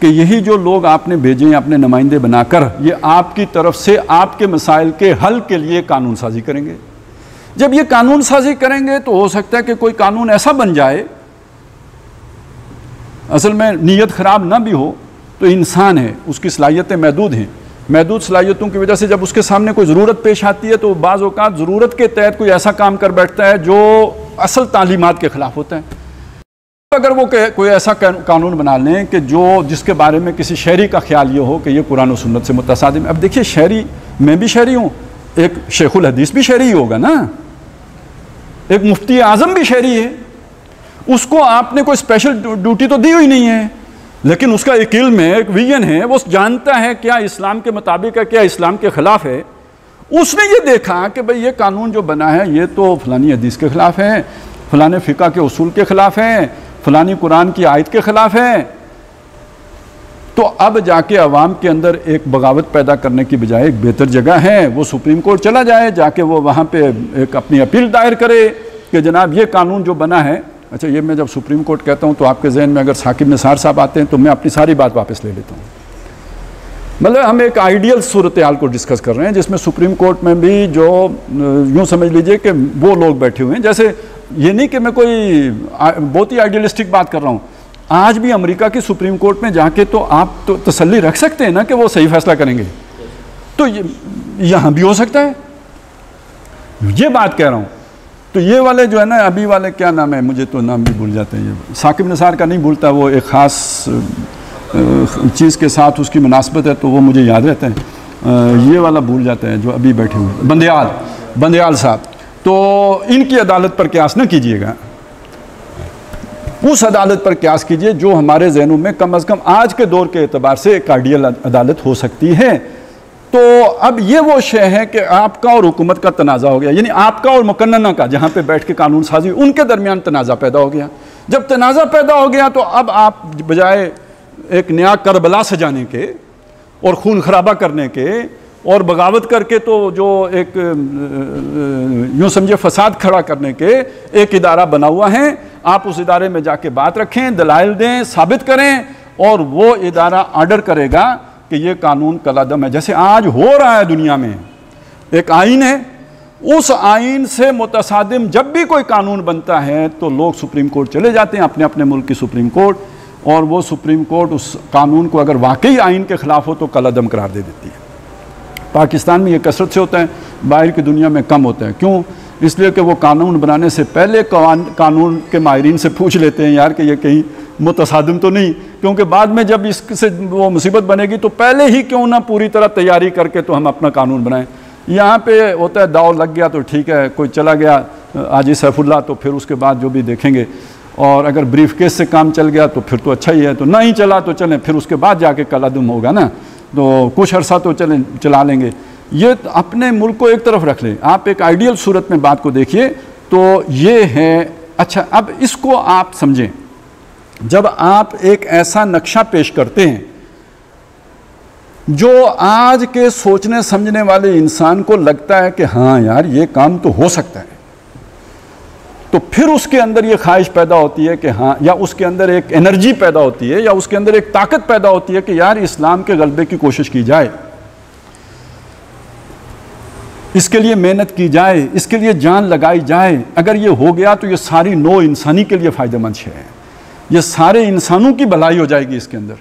कि यही जो लोग आपने भेजे हैं अपने नुमाइंदे बनाकर, ये आपकी तरफ से आपके मसाइल के हल के लिए कानून साजी करेंगे। जब ये कानून साजी करेंगे तो हो सकता है कि कोई कानून ऐसा बन जाए, असल में नीयत ख़राब ना भी हो, तो इंसान है, उसकी सलाहियतें महदूद हैं। महदूद सलाहियतों की वजह से जब उसके सामने कोई ज़रूरत पेश आती है तो बाज़ औक़ात ज़रूरत के तहत कोई ऐसा काम कर बैठता है जो असल तालीमात के ख़िलाफ़ होता है। अगर वो कोई ऐसा कानून बना लें कि जो जिसके बारे में किसी शहरी का ख्याल ये हो कि ये कुरान और सुन्नत से मुतसादिम। अब देखिए, शहरी मैं भी शहरी हूँ, एक शेखुल हदीस भी शहरी होगा ना, एक मुफ्ती आज़म भी शहरी है। उसको आपने कोई स्पेशल ड्यूटी तो दी हुई नहीं है, लेकिन उसका एक इल्म है, एक विजन है, वो जानता है क्या इस्लाम के मुताबिक है, क्या इस्लाम के ख़िलाफ़ है। उसने ये देखा कि भाई ये कानून जो बना है ये तो फ़लानी हदीस के ख़िलाफ़ है, फ़लाने फ़िक़ा के उसूल के ख़िलाफ़ है, फ़लानी कुरान की आयत के ख़िलाफ़ है। तो अब जाके आवाम के अंदर एक बगावत पैदा करने की बजाय एक बेहतर जगह है, वो सुप्रीम कोर्ट चला जाए, जाके वो वहाँ पे एक अपनी अपील दायर करे कि जनाब ये कानून जो बना है। अच्छा, ये मैं जब सुप्रीम कोर्ट कहता हूँ तो आपके जहन में अगर साकिब निसार साहब आते हैं तो मैं अपनी सारी बात वापस ले लेता हूँ। मतलब हम एक आइडियल सूरत हाल को डिस्कस कर रहे हैं जिसमें सुप्रीम कोर्ट में भी जो यूँ समझ लीजिए कि वो लोग बैठे हुए हैं, जैसे ये नहीं कि मैं कोई बहुत ही आइडियलिस्टिक बात कर रहा हूँ। आज भी अमेरिका की सुप्रीम कोर्ट में जाके तो आप तो तसल्ली रख सकते हैं ना कि वो सही फैसला करेंगे, तो यहाँ भी हो सकता है, ये बात कह रहा हूँ। तो ये वाले जो है ना, अभी वाले क्या नाम है, मुझे तो नाम भी भूल जाते हैं, ये साकिब निसार का नहीं भूलता, वो एक ख़ास चीज़ के साथ उसकी मुनासबत है तो वो मुझे याद रहते हैं। ये वाला भूल जाते हैं जो अभी बैठे हुए, बंदयाल साहब। तो इनकी अदालत पर कयास ना कीजिएगा, उस अदालत पर कयास कीजिए जो हमारे जहनों में कम अज़ कम आज के दौर के एतबार से एक आइडियल अदालत हो सकती है। तो अब ये वो शय है कि आपका और हुकूमत का तनाज़ा हो गया, यानी आपका और मुकन्नना का, जहाँ पे बैठ के कानून साजी, उनके दरमियान तनाज़ा पैदा हो गया। जब तनाज़ा पैदा हो गया तो अब आप बजाय एक नया करबला सजाने के और खून खराबा करने के और बगावत करके, तो जो एक यूँ समझे फसाद खड़ा करने के एक इदारा बना हुआ है, आप उस इदारे में जाके बात रखें, दलाइल दें, साबित करें, और वो इदारा आर्डर करेगा कि ये कानून कलादम है। जैसे आज हो रहा है दुनिया में, एक आइन है, उस आइन से मुतसादिम जब भी कोई कानून बनता है तो लोग सुप्रीम कोर्ट चले जाते हैं, अपने अपने मुल्क की सुप्रीम कोर्ट, और वो सुप्रीम कोर्ट उस कानून को अगर वाकई आइन के ख़िलाफ़ हो तो कलादम करार दे देती है। पाकिस्तान में ये कसरत से होता है, बाहर की दुनिया में कम होता है। क्यों? इसलिए कि वो कानून बनाने से पहले कानून के माहिरीन से पूछ लेते हैं यार कि ये कहीं मुतसादिम तो नहीं, क्योंकि बाद में जब इससे वो मुसीबत बनेगी तो पहले ही क्यों ना पूरी तरह तैयारी करके तो हम अपना कानून बनाएं। यहाँ पे होता है दाव लग गया तो ठीक है, कोई चला गया हाजी सैफुल्ला तो फिर उसके बाद जो भी देखेंगे, और अगर ब्रीफ केस से काम चल गया तो फिर तो अच्छा ही है, तो नहीं चला तो चलें, फिर उसके बाद जाके कलादम होगा ना, तो कुछ अरसा तो चला लेंगे। ये तो अपने मुल्क को एक तरफ रख लें, आप एक आइडियल सूरत में बात को देखिए, तो ये है। अच्छा, अब इसको आप समझें, जब आप एक ऐसा नक्शा पेश करते हैं जो आज के सोचने समझने वाले इंसान को लगता है कि हाँ यार ये काम तो हो सकता है, तो फिर उसके अंदर ये ख्वाहिश पैदा होती है कि हाँ, या उसके अंदर एक एनर्जी पैदा होती है, या उसके अंदर एक ताकत पैदा होती है कि यार इस्लाम के गलबे की कोशिश की जाए, इसके लिए मेहनत की जाए, इसके लिए जान लगाई जाए। अगर ये हो गया तो ये सारी नौ इंसानी के लिए फ़ायदेमंद शय है, ये सारे इंसानों की भलाई हो जाएगी। इसके अंदर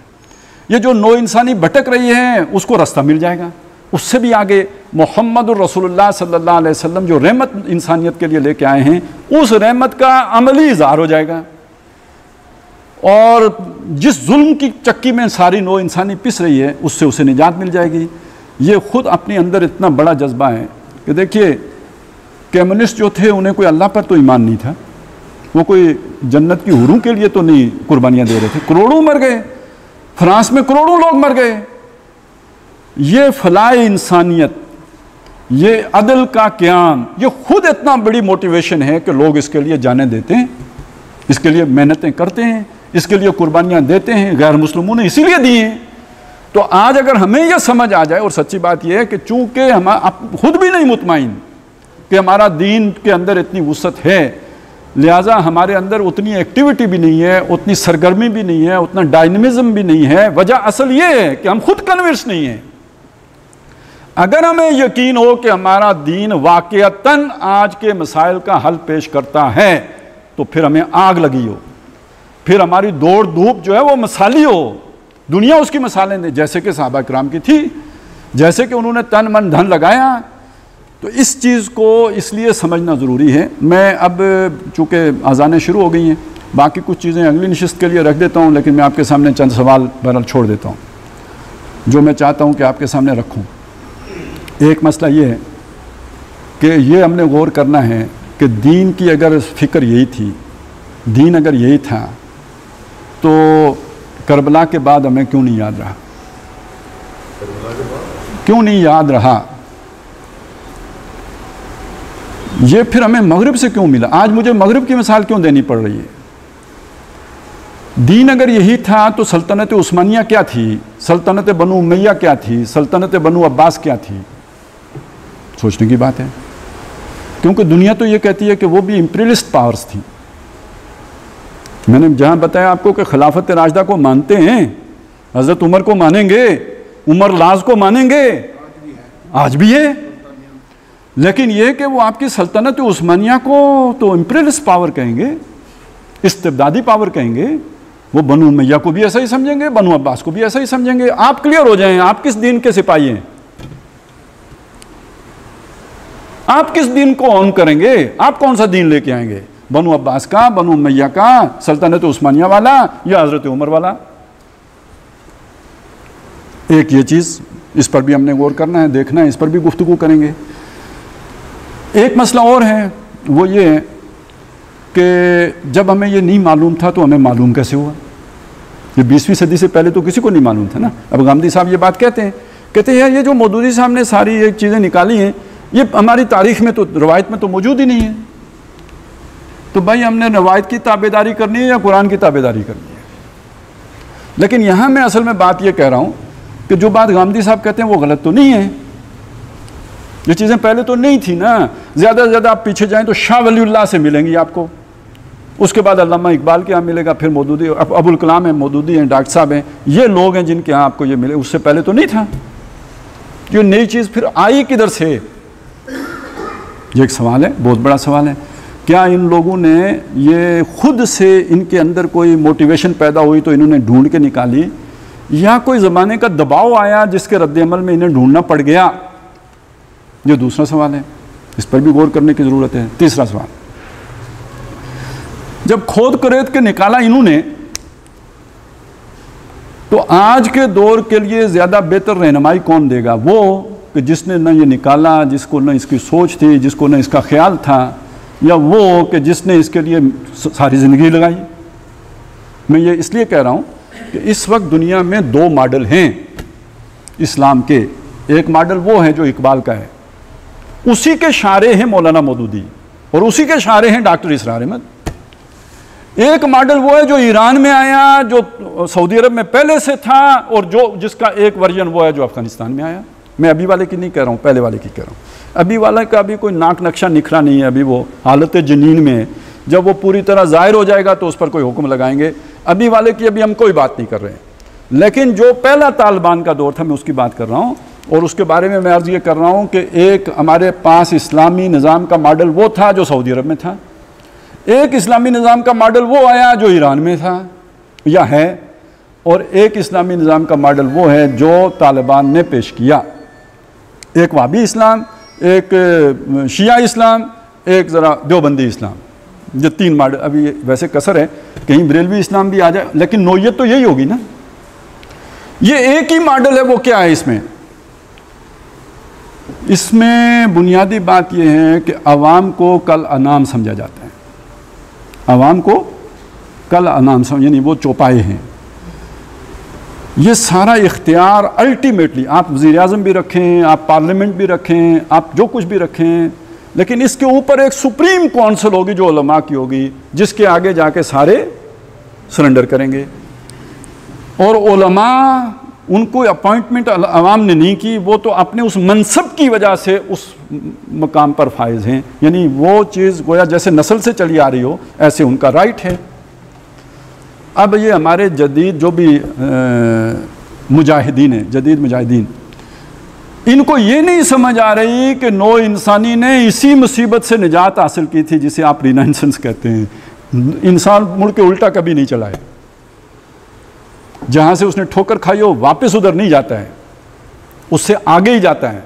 ये जो नौ इंसानी भटक रही है उसको रास्ता मिल जाएगा। उससे भी आगे मोहम्मद रसूलुल्लाह सल्लल्लाहु अलैहि वसल्लम जो रहमत इंसानियत के लिए लेके आए हैं, उस रहमत का अमली इजहार हो जाएगा, और जिस जुल्म की चक्की में सारी नौ इंसानी पिस रही है उससे उसे निजात मिल जाएगी। ये ख़ुद अपने अंदर इतना बड़ा जज्बा है कि देखिए कम्युनिस्ट जो थे उन्हें कोई अल्लाह पर तो ईमान नहीं था, वो कोई जन्नत की हुरों के लिए तो नहीं कुर्बानियाँ दे रहे थे, करोड़ों मर गए, फ्रांस में करोड़ों लोग मर गए। ये फलाए इंसानियत, ये अदल का क्याम, ये ख़ुद इतना बड़ी मोटिवेशन है कि लोग इसके लिए जाने देते हैं, इसके लिए मेहनतें करते हैं, इसके लिए कुर्बानियाँ देते हैं, गैर मुस्लिमों ने इसीलिए दी हैं। तो आज अगर हमें यह समझ आ जाए, और सच्ची बात यह है कि चूँकि हम खुद भी नहीं मुतमईन कि हमारा दीन के अंदर इतनी वसअत है, लिहाजा हमारे अंदर उतनी एक्टिविटी भी नहीं है, उतनी सरगर्मी भी नहीं है, उतना डायनमिज़म भी नहीं है। वजह असल ये है कि हम खुद कन्विंस नहीं हैं। अगर हमें यकीन हो कि हमारा दीन वाक़अतन आज के मसाइल का हल पेश करता है तो फिर हमें आग लगी हो, फिर हमारी दौड़ धूप जो है वो मसाली हो, दुनिया उसकी मसालें दे, जैसे कि सहाबा किराम की थी, जैसे कि उन्होंने तन मन धन लगाया। तो इस चीज़ को इसलिए समझना ज़रूरी है। मैं अब चूँकि अजानें शुरू हो गई हैं, बाकी कुछ चीज़ें अगली नशिस्त के लिए रख देता हूँ, लेकिन मैं आपके सामने चंद सवाल बहरहाल छोड़ देता हूँ जो मैं चाहता हूँ कि आपके सामने रखूँ। एक मसला ये है कि ये हमने गौर करना है कि दीन की अगर फ़िक्र यही थी, दीन अगर यही था, तो करबला के बाद हमें क्यों नहीं याद रहा, क्यों नहीं याद रहा? ये फिर हमें मगरिब से क्यों मिला? आज मुझे मगरिब की मिसाल क्यों देनी पड़ रही है? दीन अगर यही था तो सल्तनत उस्मानिया क्या थी, सल्तनत बनु उमैया क्या थी, सल्तनत बनु अब्बास क्या थी? सोचने की बात है, क्योंकि दुनिया तो ये कहती है कि वो भी इम्पीरियलिस्ट पावर्स थी। मैंने जहाँ बताया आपको कि खिलाफत राशदा को मानते हैं, हज़रत उमर को मानेंगे, उमर लाज को मानेंगे, आज भी है, लेकिन यह कि वो आपकी सल्तनत उस्मानिया को तो इम्पीरियलिस्ट पावर कहेंगे, इस्तिबदादी पावर कहेंगे। वो बनु उमैया को भी ऐसा ही समझेंगे, बनु अब्बास को भी ऐसा ही समझेंगे। आप क्लियर हो जाएं, आप किस दीन के सिपाही हैं, आप किस दीन को ऑन करेंगे, आप कौन सा दीन लेके आएंगे? बनु अब्बास का, बनु उमैया का, सल्तनत उस्मानिया वाला या हजरत उमर वाला? एक ये चीज़, इस पर भी हमने गौर करना है, देखना है, इस पर भी गुफ्तगू करेंगे। एक मसला और है, वो ये है कि जब हमें ये नहीं मालूम था तो हमें मालूम कैसे हुआ? ये 20वीं सदी से पहले तो किसी को नहीं मालूम था ना। अब गांधी साहब ये बात कहते हैं, कहते हैं यार ये जो मौदूदी साहब ने सारी ये चीज़ें निकाली हैं ये हमारी तारीख में तो, रवायत में तो मौजूद ही नहीं है। तो भाई हमने रवायत की ताबेदारी करनी है या कुरान की ताबेदारी करनी है? लेकिन यहाँ मैं असल में बात ये कह रहा हूँ कि जो बात गांधी साहब कहते हैं वो गलत तो नहीं है, ये चीज़ें पहले तो नहीं थी ना। ज़्यादा से ज़्यादा आप पीछे जाएँ तो शाह वलीउल्लाह से मिलेंगी आपको, उसके बाद अल्लामा इकबाल के यहाँ मिलेगा, फिर मौदूदी, अबुल कलाम है, मौदूदी हैं, डॉक्टर साहब हैं, ये लोग हैं जिनके यहाँ आपको ये मिले। उससे पहले तो नहीं था। ये नई चीज़ फिर आई किधर से, ये एक सवाल है, बहुत बड़ा सवाल है। क्या इन लोगों ने ये खुद से, इनके अंदर कोई मोटिवेशन पैदा हुई तो इन्होंने ढूंढ के निकाली, या कोई ज़माने का दबाव आया जिसके रद्देअमल में इन्हें ढूंढना पड़ गया? ये दूसरा सवाल है, इस पर भी गौर करने की ज़रूरत है। तीसरा सवाल, जब खोद करेद के निकाला इन्होंने तो आज के दौर के लिए ज़्यादा बेहतर रहनुमाई कौन देगा? वो कि जिसने न ये निकाला, जिसको न इसकी सोच थी, जिसको न इसका ख्याल था, या वो कि जिसने इसके लिए सारी ज़िंदगी लगाई। मैं ये इसलिए कह रहा हूँ कि इस वक्त दुनिया में दो मॉडल हैं इस्लाम के। एक मॉडल वो है जो इकबाल का है, उसी के शारे हैं मौलाना मौदूदी और उसी के शारे हैं डॉक्टर इसरार अहमद। एक मॉडल वो है जो ईरान में आया, जो सऊदी अरब में पहले से था, और जो जिसका एक वर्जन वो है जो अफ़गानिस्तान में आया। मैं अभी वाले की नहीं कह रहा हूँ, पहले वाले की कह रहा हूँ। अभी वाले का अभी कोई नाक नक्शा निखरा नहीं है, अभी वो हालत जनीन में है। जब वो पूरी तरह ज़ाहिर हो जाएगा तो उस पर कोई हुक्म लगाएंगे। अभी वाले की अभी हम कोई बात नहीं कर रहे हैं, लेकिन जो पहला तालिबान का दौर था मैं उसकी बात कर रहा हूँ, और उसके बारे में मैं अर्ज़ ये कर रहा हूँ कि एक हमारे पास इस्लामी निज़ाम का मॉडल वो था जो सऊदी अरब में था, एक इस्लामी निज़ाम का मॉडल वो आया जो ईरान में था या है, और एक इस्लामी निज़ाम का मॉडल वो है जो तालिबान ने पेश किया। एक वाबी इस्लाम, एक शिया इस्लाम, एक ज़रा देवबंदी इस्लाम, जो तीन मॉडल। अभी वैसे कसर है, कहीं बरेलवी इस्लाम भी आ जाए, लेकिन नोयत तो यही होगी ना। ये एक ही मॉडल है, वो क्या है इसमें इसमें बुनियादी बात यह है कि आवाम को कल अनाम समझा जाता है, आवाम को कल अनाम समझ, यानी वो चौपाए हैं। ये सारा इख्तियार अल्टीमेटली आप वज़ीर आज़म भी रखें, आप पार्लियामेंट भी रखें, आप जो कुछ भी रखें, लेकिन इसके ऊपर एक सुप्रीम कौंसिल होगी जो उलमा की होगी, जिसके आगे जाके सारे सरेंडर करेंगे। और उलमा उनको अपॉइंटमेंट अवाम ने नहीं की, वो तो अपने उस मनसब की वजह से उस मकाम पर फायज़ हैं, यानी वो चीज़ गोया जैसे नस्ल से चली आ रही हो, ऐसे उनका राइट है। अब ये हमारे जदीद जो भी मुजाहिदीन हैं, जदीद मुजाहिदीन, इनको ये नहीं समझ आ रही कि नो इंसानी ने इसी मुसीबत से निजात हासिल की थी जिसे आप रिनाइसेंस कहते हैं। इंसान मुड़ के उल्टा कभी नहीं चला है, जहाँ से उसने ठोकर खाई हो वापस उधर नहीं जाता है, उससे आगे ही जाता है।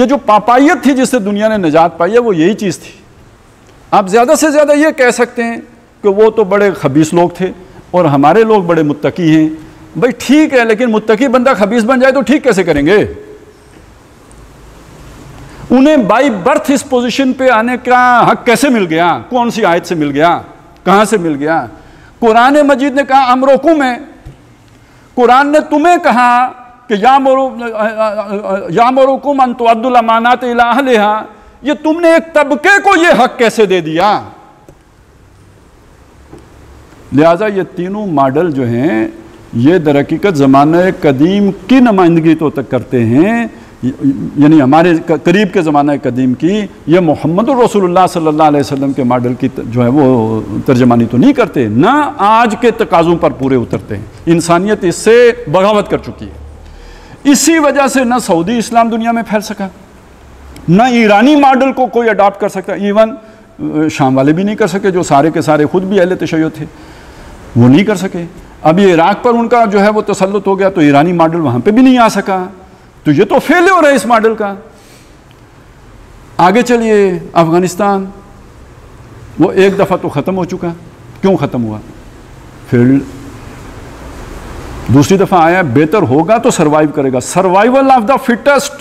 ये जो पापायत थी जिससे दुनिया ने निजात पाई है, वो यही चीज़ थी। आप ज़्यादा से ज़्यादा ये कह सकते हैं कि वो तो बड़े खबीस लोग थे और हमारे लोग बड़े मुत्तकी हैं। भाई ठीक है, लेकिन मुत्तकी बंदा खबीस बन जाए तो ठीक कैसे करेंगे? उन्हें बाई बर्थ इस पोजीशन पे आने का हक कैसे मिल गया? कौन सी आयत से मिल गया? कहाँ से मिल गया? कुरान मजीद ने कहा अमरोकू में, कुरान ने तुम्हें कहा कि या मरुकुम अन तुअद्दुल अमानात इला अहलिहा, ये तुमने एक तबके को ये हक कैसे दे दिया? लिहाजा ये तीनों मॉडल जो हैं ये दरहकीकत ज़माने कदीम की नुमाइंदगी तो तक करते हैं, यानी हमारे करीब के ज़माने कदीम की। ये मोहम्मद रसूलुल्लाह सल्लल्लाहु अलैहि वसल्लम के मॉडल की जो है वो तर्जमानी तो नहीं करते, ना आज के तकाज़ों पर पूरे उतरते हैं। इंसानियत इससे बगावत कर चुकी है। इसी वजह से ना सऊदी इस्लाम दुनिया में फैल सका, ना ईरानी मॉडल को कोई अडॉप्ट कर सकता, इवन शाम वाले भी नहीं कर सके, जो सारे के सारे खुद भी अहले तशय्युअ थे, वो नहीं कर सके। अब ये इराक़ पर उनका जो है वो तसल्लुत हो गया, तो ईरानी मॉडल वहाँ पर भी नहीं आ सका, तो ये तो फेल्योर है इस मॉडल का। आगे चलिए, अफ़गानिस्तान वो एक दफ़ा तो ख़त्म हो चुका, क्यों ख़त्म हुआ? फिर दूसरी दफ़ा आया, बेहतर होगा तो सर्वाइव करेगा, सर्वाइवल ऑफ द फिटेस्ट,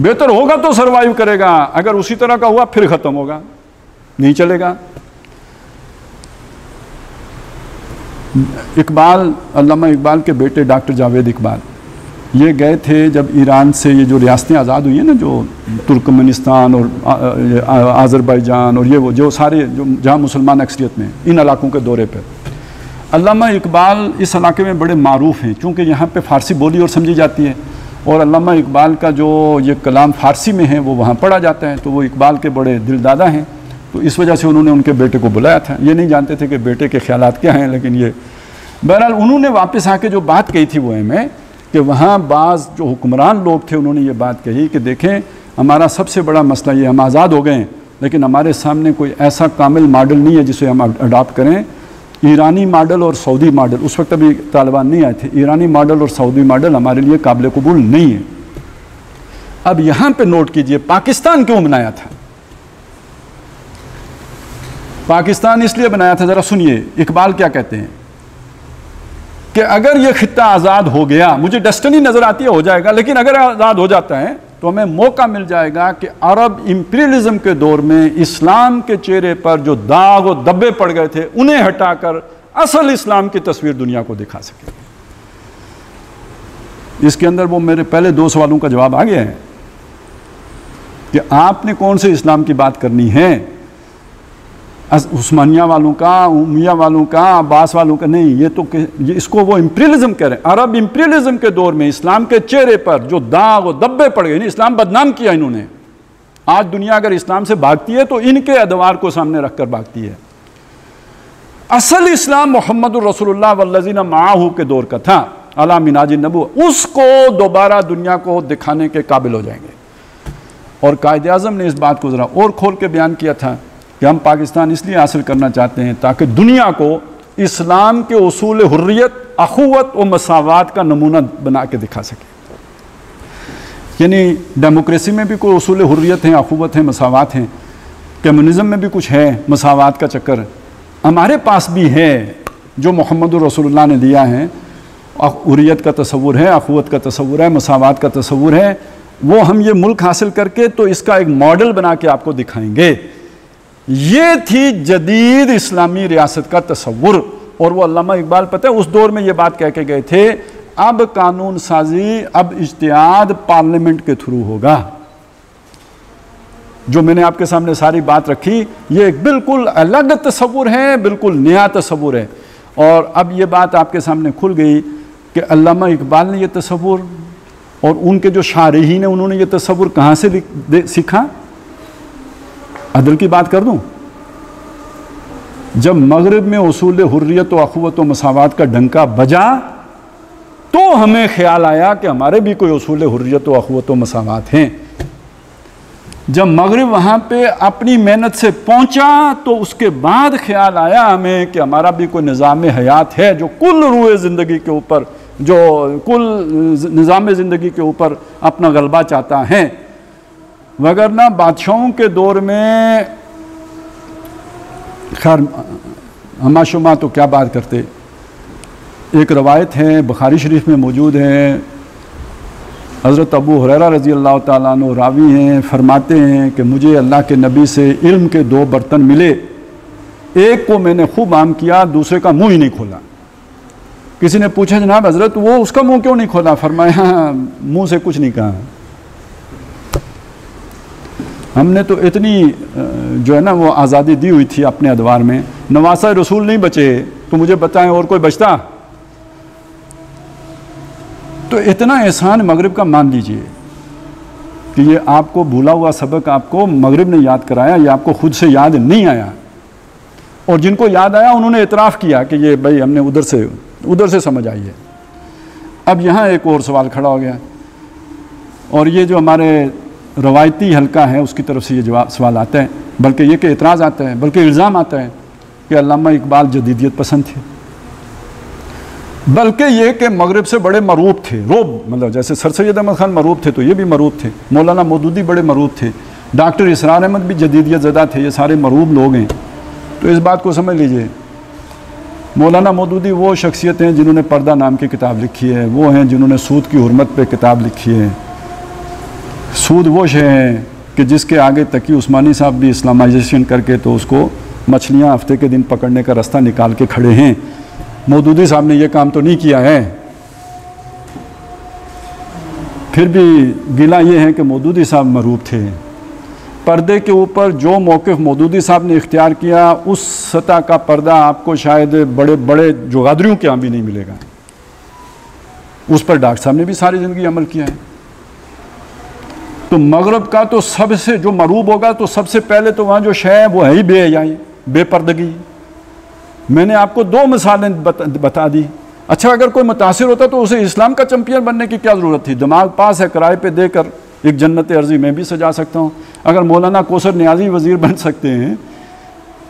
बेहतर होगा तो सर्वाइव करेगा, अगर उसी तरह का हुआ फिर ख़त्म होगा, नहीं चलेगा। इकबाल, अल्लामा इकबाल के बेटे डॉक्टर जावेद इकबाल, ये गए थे जब ईरान से ये जो रियासतें आज़ाद हुई हैं ना, जो तुर्कमेनिस्तान और आज़रबाईजान और ये वो जो सारे जो जहाँ मुसलमान अक्सरियत में, इन इलाकों के दौरे पर अल्लामा इकबाल इस इलाके में बड़े मारूफ़ हैं, क्योंकि यहाँ पे फ़ारसी बोली और समझी जाती है, और अल्लामा इकबाल का जो ये कलाम फ़ारसी में है वो वहाँ पढ़ा जाता है, तो वो इकबाल के बड़े दिलदादा हैं। तो इस वजह से उन्होंने उनके बेटे को बुलाया था, ये नहीं जानते थे कि बेटे के ख्यालात क्या हैं, लेकिन ये बहरहाल उन्होंने वापस आके जो बात कही थी वो है मैं कि वहाँ बाज़ जो हुक्मरान लोग थे उन्होंने ये बात कही कि देखें, हमारा सबसे बड़ा मसला ये, हम आज़ाद हो गए हैं लेकिन हमारे सामने कोई ऐसा कामिल मॉडल नहीं है जिसे हम अडॉप्ट करें। ईरानी मॉडल और सऊदी मॉडल, उस वक्त अभी तालिबान नहीं आए थे, ईरानी मॉडल और सऊदी मॉडल हमारे लिए काबिल कबूल नहीं है। अब यहाँ पर नोट कीजिए, पाकिस्तान क्यों बनाया था? पाकिस्तान इसलिए बनाया था, ज़रा सुनिए इकबाल क्या कहते हैं कि अगर ये खित्ता आज़ाद हो गया, मुझे डेस्टिनी नज़र आती है हो जाएगा, लेकिन अगर आज़ाद हो जाता है तो हमें मौका मिल जाएगा कि अरब इम्पीरियलिज्म के दौर में इस्लाम के चेहरे पर जो दाग और धब्बे पड़ गए थे उन्हें हटाकर असल इस्लाम की तस्वीर दुनिया को दिखा सके। इसके अंदर वो मेरे पहले दो सवालों का जवाब आ गया है कि आपने कौन से इस्लाम की बात करनी है, उस्मानिया वालों का, उमिया वालों का, अब्बास वालों का? नहीं, ये तो इसको वो इम्पीरियलिज्म कह रहे हैं। अरब इम्पीरियलिज्म के दौर में इस्लाम के चेहरे पर जो दाग और धब्बे पड़ गए, इस्लाम बदनाम किया इन्होंने। आज दुनिया अगर इस्लाम से भागती है तो इनके अदवार को सामने रखकर भागती है। असल इस्लाम मोहम्मदुर रसूलुल्लाह वल्लज़ीना माअहू के दौर का था, अला मिनाज नबुव्वह, उसको दोबारा दुनिया को दिखाने के काबिल हो जाएंगे। और कायद-ए-आज़म ने इस बात को ज़रा और खोल के बयान किया था कि हम पाकिस्तान इसलिए हासिल करना चाहते हैं ताकि दुनिया को इस्लाम के उसूल हुर्रियत, अखुवत और मसावात का नमूना बना के दिखा सके। यानी डेमोक्रेसी में भी कोई उसूल हुर्रियत हैं, अखुवत हैं, मसावात हैं, कम्युनिज़म में भी कुछ है मसावात का चक्कर, हमारे पास भी है जो मोहम्मदुर रसूलुल्लाह ने दिया है। हुर्रियत का तस्वुर है, अखुवत का तस्वुर है, मसावात का तस्वुर है, वो हम ये मुल्क हासिल करके तो इसका एक मॉडल बना के आपको दिखाएंगे। ये थी जदीद इस्लामी रियासत का तस्वुर। और वो अल्लामा इकबाल पता है उस दौर में ये बात कह के गए थे, अब कानून साजी, अब इज्तिहाद पार्लियामेंट के थ्रू होगा। जो मैंने आपके सामने सारी बात रखी ये एक बिल्कुल अलग तस्वुर है, बिल्कुल नया तस्वुर है। और अब ये बात आपके सामने खुल गई कि अल्लामा इकबाल ने ये तस्वुर और उनके जो शारिहीन ने उन्होंने ये तस्वुर कहाँ से सीखा। अदल की बात कर दूं, जब मगरिब में उसूल हुर्रियत व अखुवत व मसावात का डंका बजा तो हमें ख्याल आया कि हमारे भी कोई उसूल हुर्रियत व अखुवत व मसावात हैं। जब मगरिब वहाँ पे अपनी मेहनत से पहुँचा तो उसके बाद ख्याल आया हमें कि हमारा भी कोई निज़ाम हयात है जो कुल रूए ज़िंदगी के ऊपर, जो कुल निज़ाम ज़िंदगी के ऊपर अपना गलबा चाहता है। वगरना बादशाहों के दौर में, खैर हमाशुमा तो क्या बात करते। एक रवायत है बुखारी शरीफ में मौजूद है, हज़रत अबू हुरैरा रज़ी अल्लाह ताला अन्हु रावी हैं, फरमाते हैं कि मुझे अल्लाह के नबी से इल्म के दो बर्तन मिले, एक को मैंने खूब आम किया, दूसरे का मुँह ही नहीं खोला। किसी ने पूछा जनाब हज़रत वो उसका मुँह क्यों नहीं खोला? फरमाया मुँह से कुछ नहीं कहा, हमने तो इतनी जो है ना वो आज़ादी दी हुई थी अपने अदवार में, नवासा रसूल नहीं बचे तो मुझे बताएं और कोई बचता। तो इतना एहसान मगरिब का मान लीजिए कि ये आपको भूला हुआ सबक आपको मगरिब ने याद कराया, ये आपको खुद से याद नहीं आया। और जिनको याद आया उन्होंने इतराफ़ किया कि ये भाई हमने उधर से समझ आई है। अब यहाँ एक और सवाल खड़ा हो गया, और ये जो हमारे रवायती हलका है उसकी तरफ से ये जवाब सवाल आता है, बल्कि ये कि एतराज़ आता है, बल्कि इल्ज़ाम आता है कि अल्लामा इकबाल जदीदियत पसंद थे, बल्कि ये कि मगरिब से बड़े मरूब थे। रोब मतलब जैसे सर सैयद अहमद ख़ान मरूब थे तो ये भी मरूब थे, मौलाना मौदूदी बड़े मरूब थे, डॉक्टर इसरार अहमद भी जदीदियत ज़दा थे, ये सारे मरूब लोग हैं। तो इस बात को समझ लीजिए, मौलाना मौदूदी वो शख्सियत हैं जिन्होंने पर्दा नाम की किताब लिखी है, वो हैं जिन्होंने सूद की हुरमत पर किताब लिखी है। सूद वो शे है कि जिसके आगे तकी उस्मानी साहब भी इस्लामाइजेशन करके तो उसको मछलियाँ हफ्ते के दिन पकड़ने का रास्ता निकाल के खड़े हैं। मौदूदी साहब ने ये काम तो नहीं किया है, फिर भी गिला ये है कि मौदूदी साहब मरूब थे। पर्दे के ऊपर जो मौक़िफ़ मौदूदी साहब ने इख्तियार किया उस सतह का पर्दा आपको शायद बड़े बड़े जोगादरियों के यहाँ भी नहीं मिलेगा। उस पर डॉक्टर साहब ने भी सारी ज़िंदगी अमल किया है। तो मगरब का तो सबसे जो मरूब होगा तो सबसे पहले तो वहाँ जो शय है वो है ही बेहयाई, बेपर्दगी। मैंने आपको दो मिसालें बता दी। अच्छा, अगर कोई मुतासिर होता तो उसे इस्लाम का चैम्पियन बनने की क्या ज़रूरत थी? दिमाग पास है, किराए पे देकर एक जन्नत अर्जी में भी सजा सकता हूँ। अगर मौलाना कोसर न्याजी वज़ीर बन सकते हैं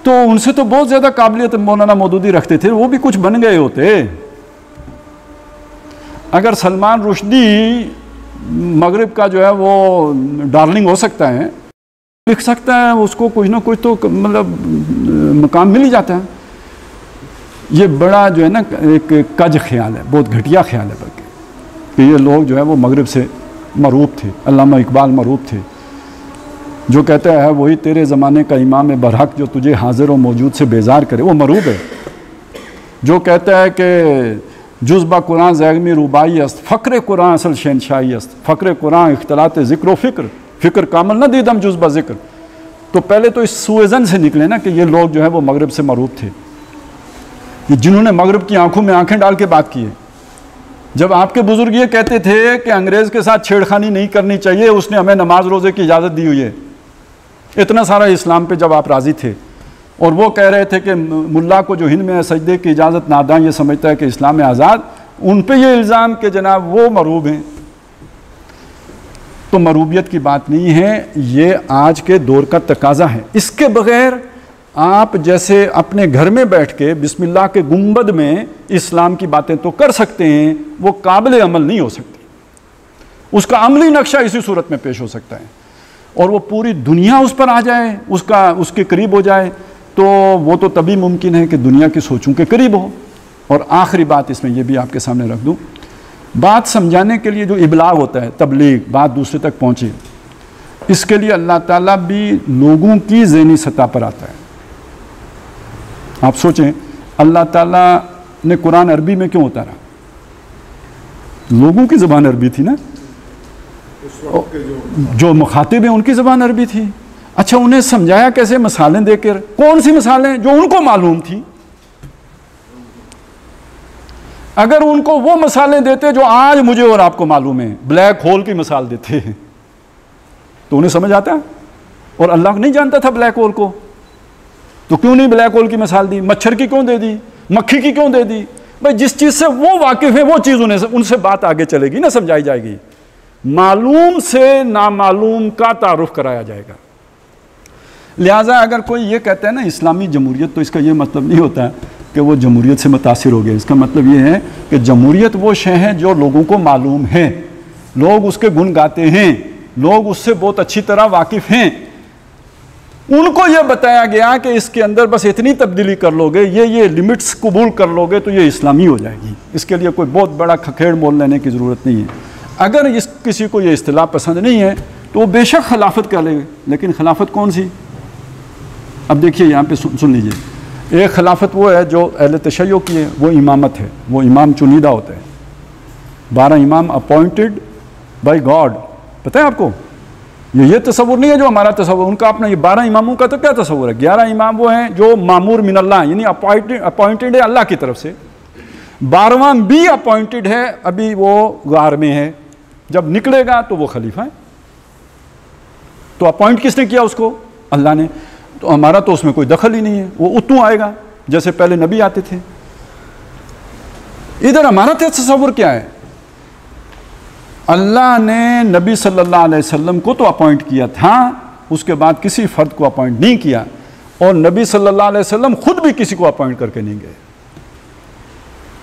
तो उनसे तो बहुत ज़्यादा काबिलियत मौलाना मौदूदी रखते थे, वो भी कुछ बन गए होते। अगर सलमान रुश्दी मगरिब का जो है वो डार्लिंग हो सकता है, लिख सकता है, उसको कुछ ना कुछ तो मतलब मकाम मिल ही जाता है। ये बड़ा जो है ना एक कज ख्याल है, बहुत घटिया ख्याल है, बल्कि कि ये लोग जो है वो मगरिब से मरूब थे, अल्लामा इकबाल मरूब थे। जो कहता है वही तेरे ज़माने का इमाम बरहक जो तुझे हाजिर व मौजूद से बेजार करे, वो मरूब है। जो कहता है कि जुज़बा कुरान ज़ैगमी रुबाई अस्त, फ़क्र कुरान असल शहनशाही अस्त, फ़क्र कुरान इख्तलात ज़िक्र व फ़िक्र, फ़िक्र कामल न दीदम जुज़बा ज़िक्र, तो पहले तो इस सुएज़न से निकले ना कि ये लोग जो है वो मगरब से मरूब थे। ये जिन्होंने मगरब की आंखों में आंखें डाल के बात की है। जब आपके बुज़ुर्ग ये कहते थे कि अंग्रेज़ के साथ छेड़खानी नहीं करनी चाहिए, उसने हमें नमाज रोज़े की इजाज़त दी हुई है, इतना सारा इस्लाम पर जब आप राज़ी थे, और वो कह रहे थे कि मुल्ला को जो हिंद में है सजदे की इजाज़त ना दें, ये समझता है कि इस्लाम में आज़ाद, उन पे ये इल्ज़ाम के जनाब वो मरूब हैं। तो मरूबियत की बात नहीं है, ये आज के दौर का तकाजा है। इसके बग़ैर आप जैसे अपने घर में बैठ के बिस्मिल्लाह के गुंबद में इस्लाम की बातें तो कर सकते हैं, वो काबिल अमल नहीं हो सकती। उसका अमली नक्शा इसी सूरत में पेश हो सकता है, और वो पूरी दुनिया उस पर आ जाए, उसका उसके करीब हो जाए, तो वो तो तभी मुमकिन है कि दुनिया की सोचों के करीब हो। और आखिरी बात इसमें यह भी आपके सामने रख दूं बात समझाने के लिए जो इब्लाग होता है, तबलीग, बात दूसरे तक पहुँचे, इसके लिए अल्लाह ताला भी लोगों की ज़हनी सतह पर आता है। आप सोचें अल्लाह ताला ने कुरान अरबी में क्यों उतारा? लोगों की ज़बान अरबी थी ना, जो मुखातिब हैं उनकी ज़बान अरबी थी। अच्छा, उन्हें समझाया कैसे? मिसालें देकर। कौन सी मिसालें? जो उनको मालूम थी। अगर उनको वो मिसालें देते जो आज मुझे और आपको मालूम है, ब्लैक होल की मिसाल देते हैं, तो उन्हें समझ आता है। और अल्लाह नहीं जानता था ब्लैक होल को, तो क्यों नहीं ब्लैक होल की मिसाल दी? मच्छर की क्यों दे दी? मक्खी की क्यों दे दी? भाई जिस चीज़ से वो वाकिफ़ है वो चीज़ उनसे बात आगे चलेगी ना, समझाई जाएगी। मालूम से नामालूम का तारुफ कराया जाएगा। लिहाजा अगर कोई ये कहता है ना इस्लामी जमहूरियत, तो इसका ये मतलब नहीं होता कि वो जमहूरियत से मुतासिर हो गया। इसका मतलब ये है कि जमहूरियत वो शय है जो लोगों को मालूम है, लोग उसके गुण गाते हैं, लोग उससे बहुत अच्छी तरह वाकिफ़ हैं। उनको ये बताया गया कि इसके अंदर बस इतनी तब्दीली कर लोगे, ये लिमिट्स कबूल कर लोगे तो ये इस्लामी हो जाएगी। इसके लिए कोई बहुत बड़ा खखेड़ मोल लेने की ज़रूरत नहीं है। अगर किसी को ये इस्तिलाह पसंद नहीं है तो वो बेशक खिलाफत कर ले, लेकिन खिलाफत कौन सी? अब देखिए यहाँ पे सुन लीजिए। एक खिलाफत वो है जो अहले तशय्यो की है, वो इमामत है। वो इमाम चुनीदा होता है, 12 इमाम अपॉइंटेड बाय गॉड। पता है आपको? ये तस्वुर नहीं है जो हमारा तस्वुर, उनका अपना ये 12 इमामों का तो क्या तस्वुर है। 11 इमाम वो हैं जो मामूर मिनल्लाह, यानी अपॉइंटेड है अल्लाह की तरफ से। 12वां भी अपॉइंटेड है, अभी वो गार में है, जब निकलेगा तो वो खलीफा है। तो अपॉइंट किसने किया उसको? अल्लाह ने। तो हमारा तो उसमें कोई दखल ही नहीं है, वो उतू आएगा जैसे पहले नबी आते थे। इधर हमारा तस्वुर क्या है? अल्लाह ने नबी सल्लल्लाहु अलैहि वसल्लम को तो अपॉइंट किया था, उसके बाद किसी फ़र्द को अपॉइंट नहीं किया, और नबी सल्लल्लाहु अलैहि वसल्लम खुद भी किसी को अपॉइंट करके नहीं गए।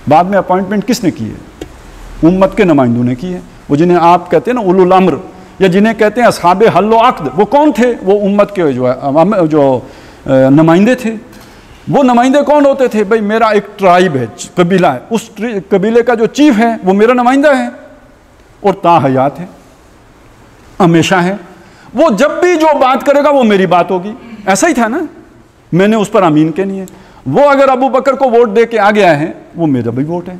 बाद में अपॉइंटमेंट किसने की है? उम्मत के नुमाइंदों ने की है। वो जिन्हें आप कहते हैं ना उलुल अम्र, या जिन्हें कहते हैं असहाबे हल व अक़द, वो कौन थे? वो उम्मत के जो नुमाइंदे थे। वो नुमाइंदे कौन होते थे? भाई मेरा एक ट्राइब है, कबीला है, उस कबीले का जो चीफ है वो मेरा नुमाइंदा है और ताहयात है, हमेशा है। वो जब भी जो बात करेगा वो मेरी बात होगी। ऐसा ही था ना, मैंने उस पर अमीन के नहीं है। वो अगर अबू बकर को वोट दे के आ गया है, वो मेरा भी वोट है,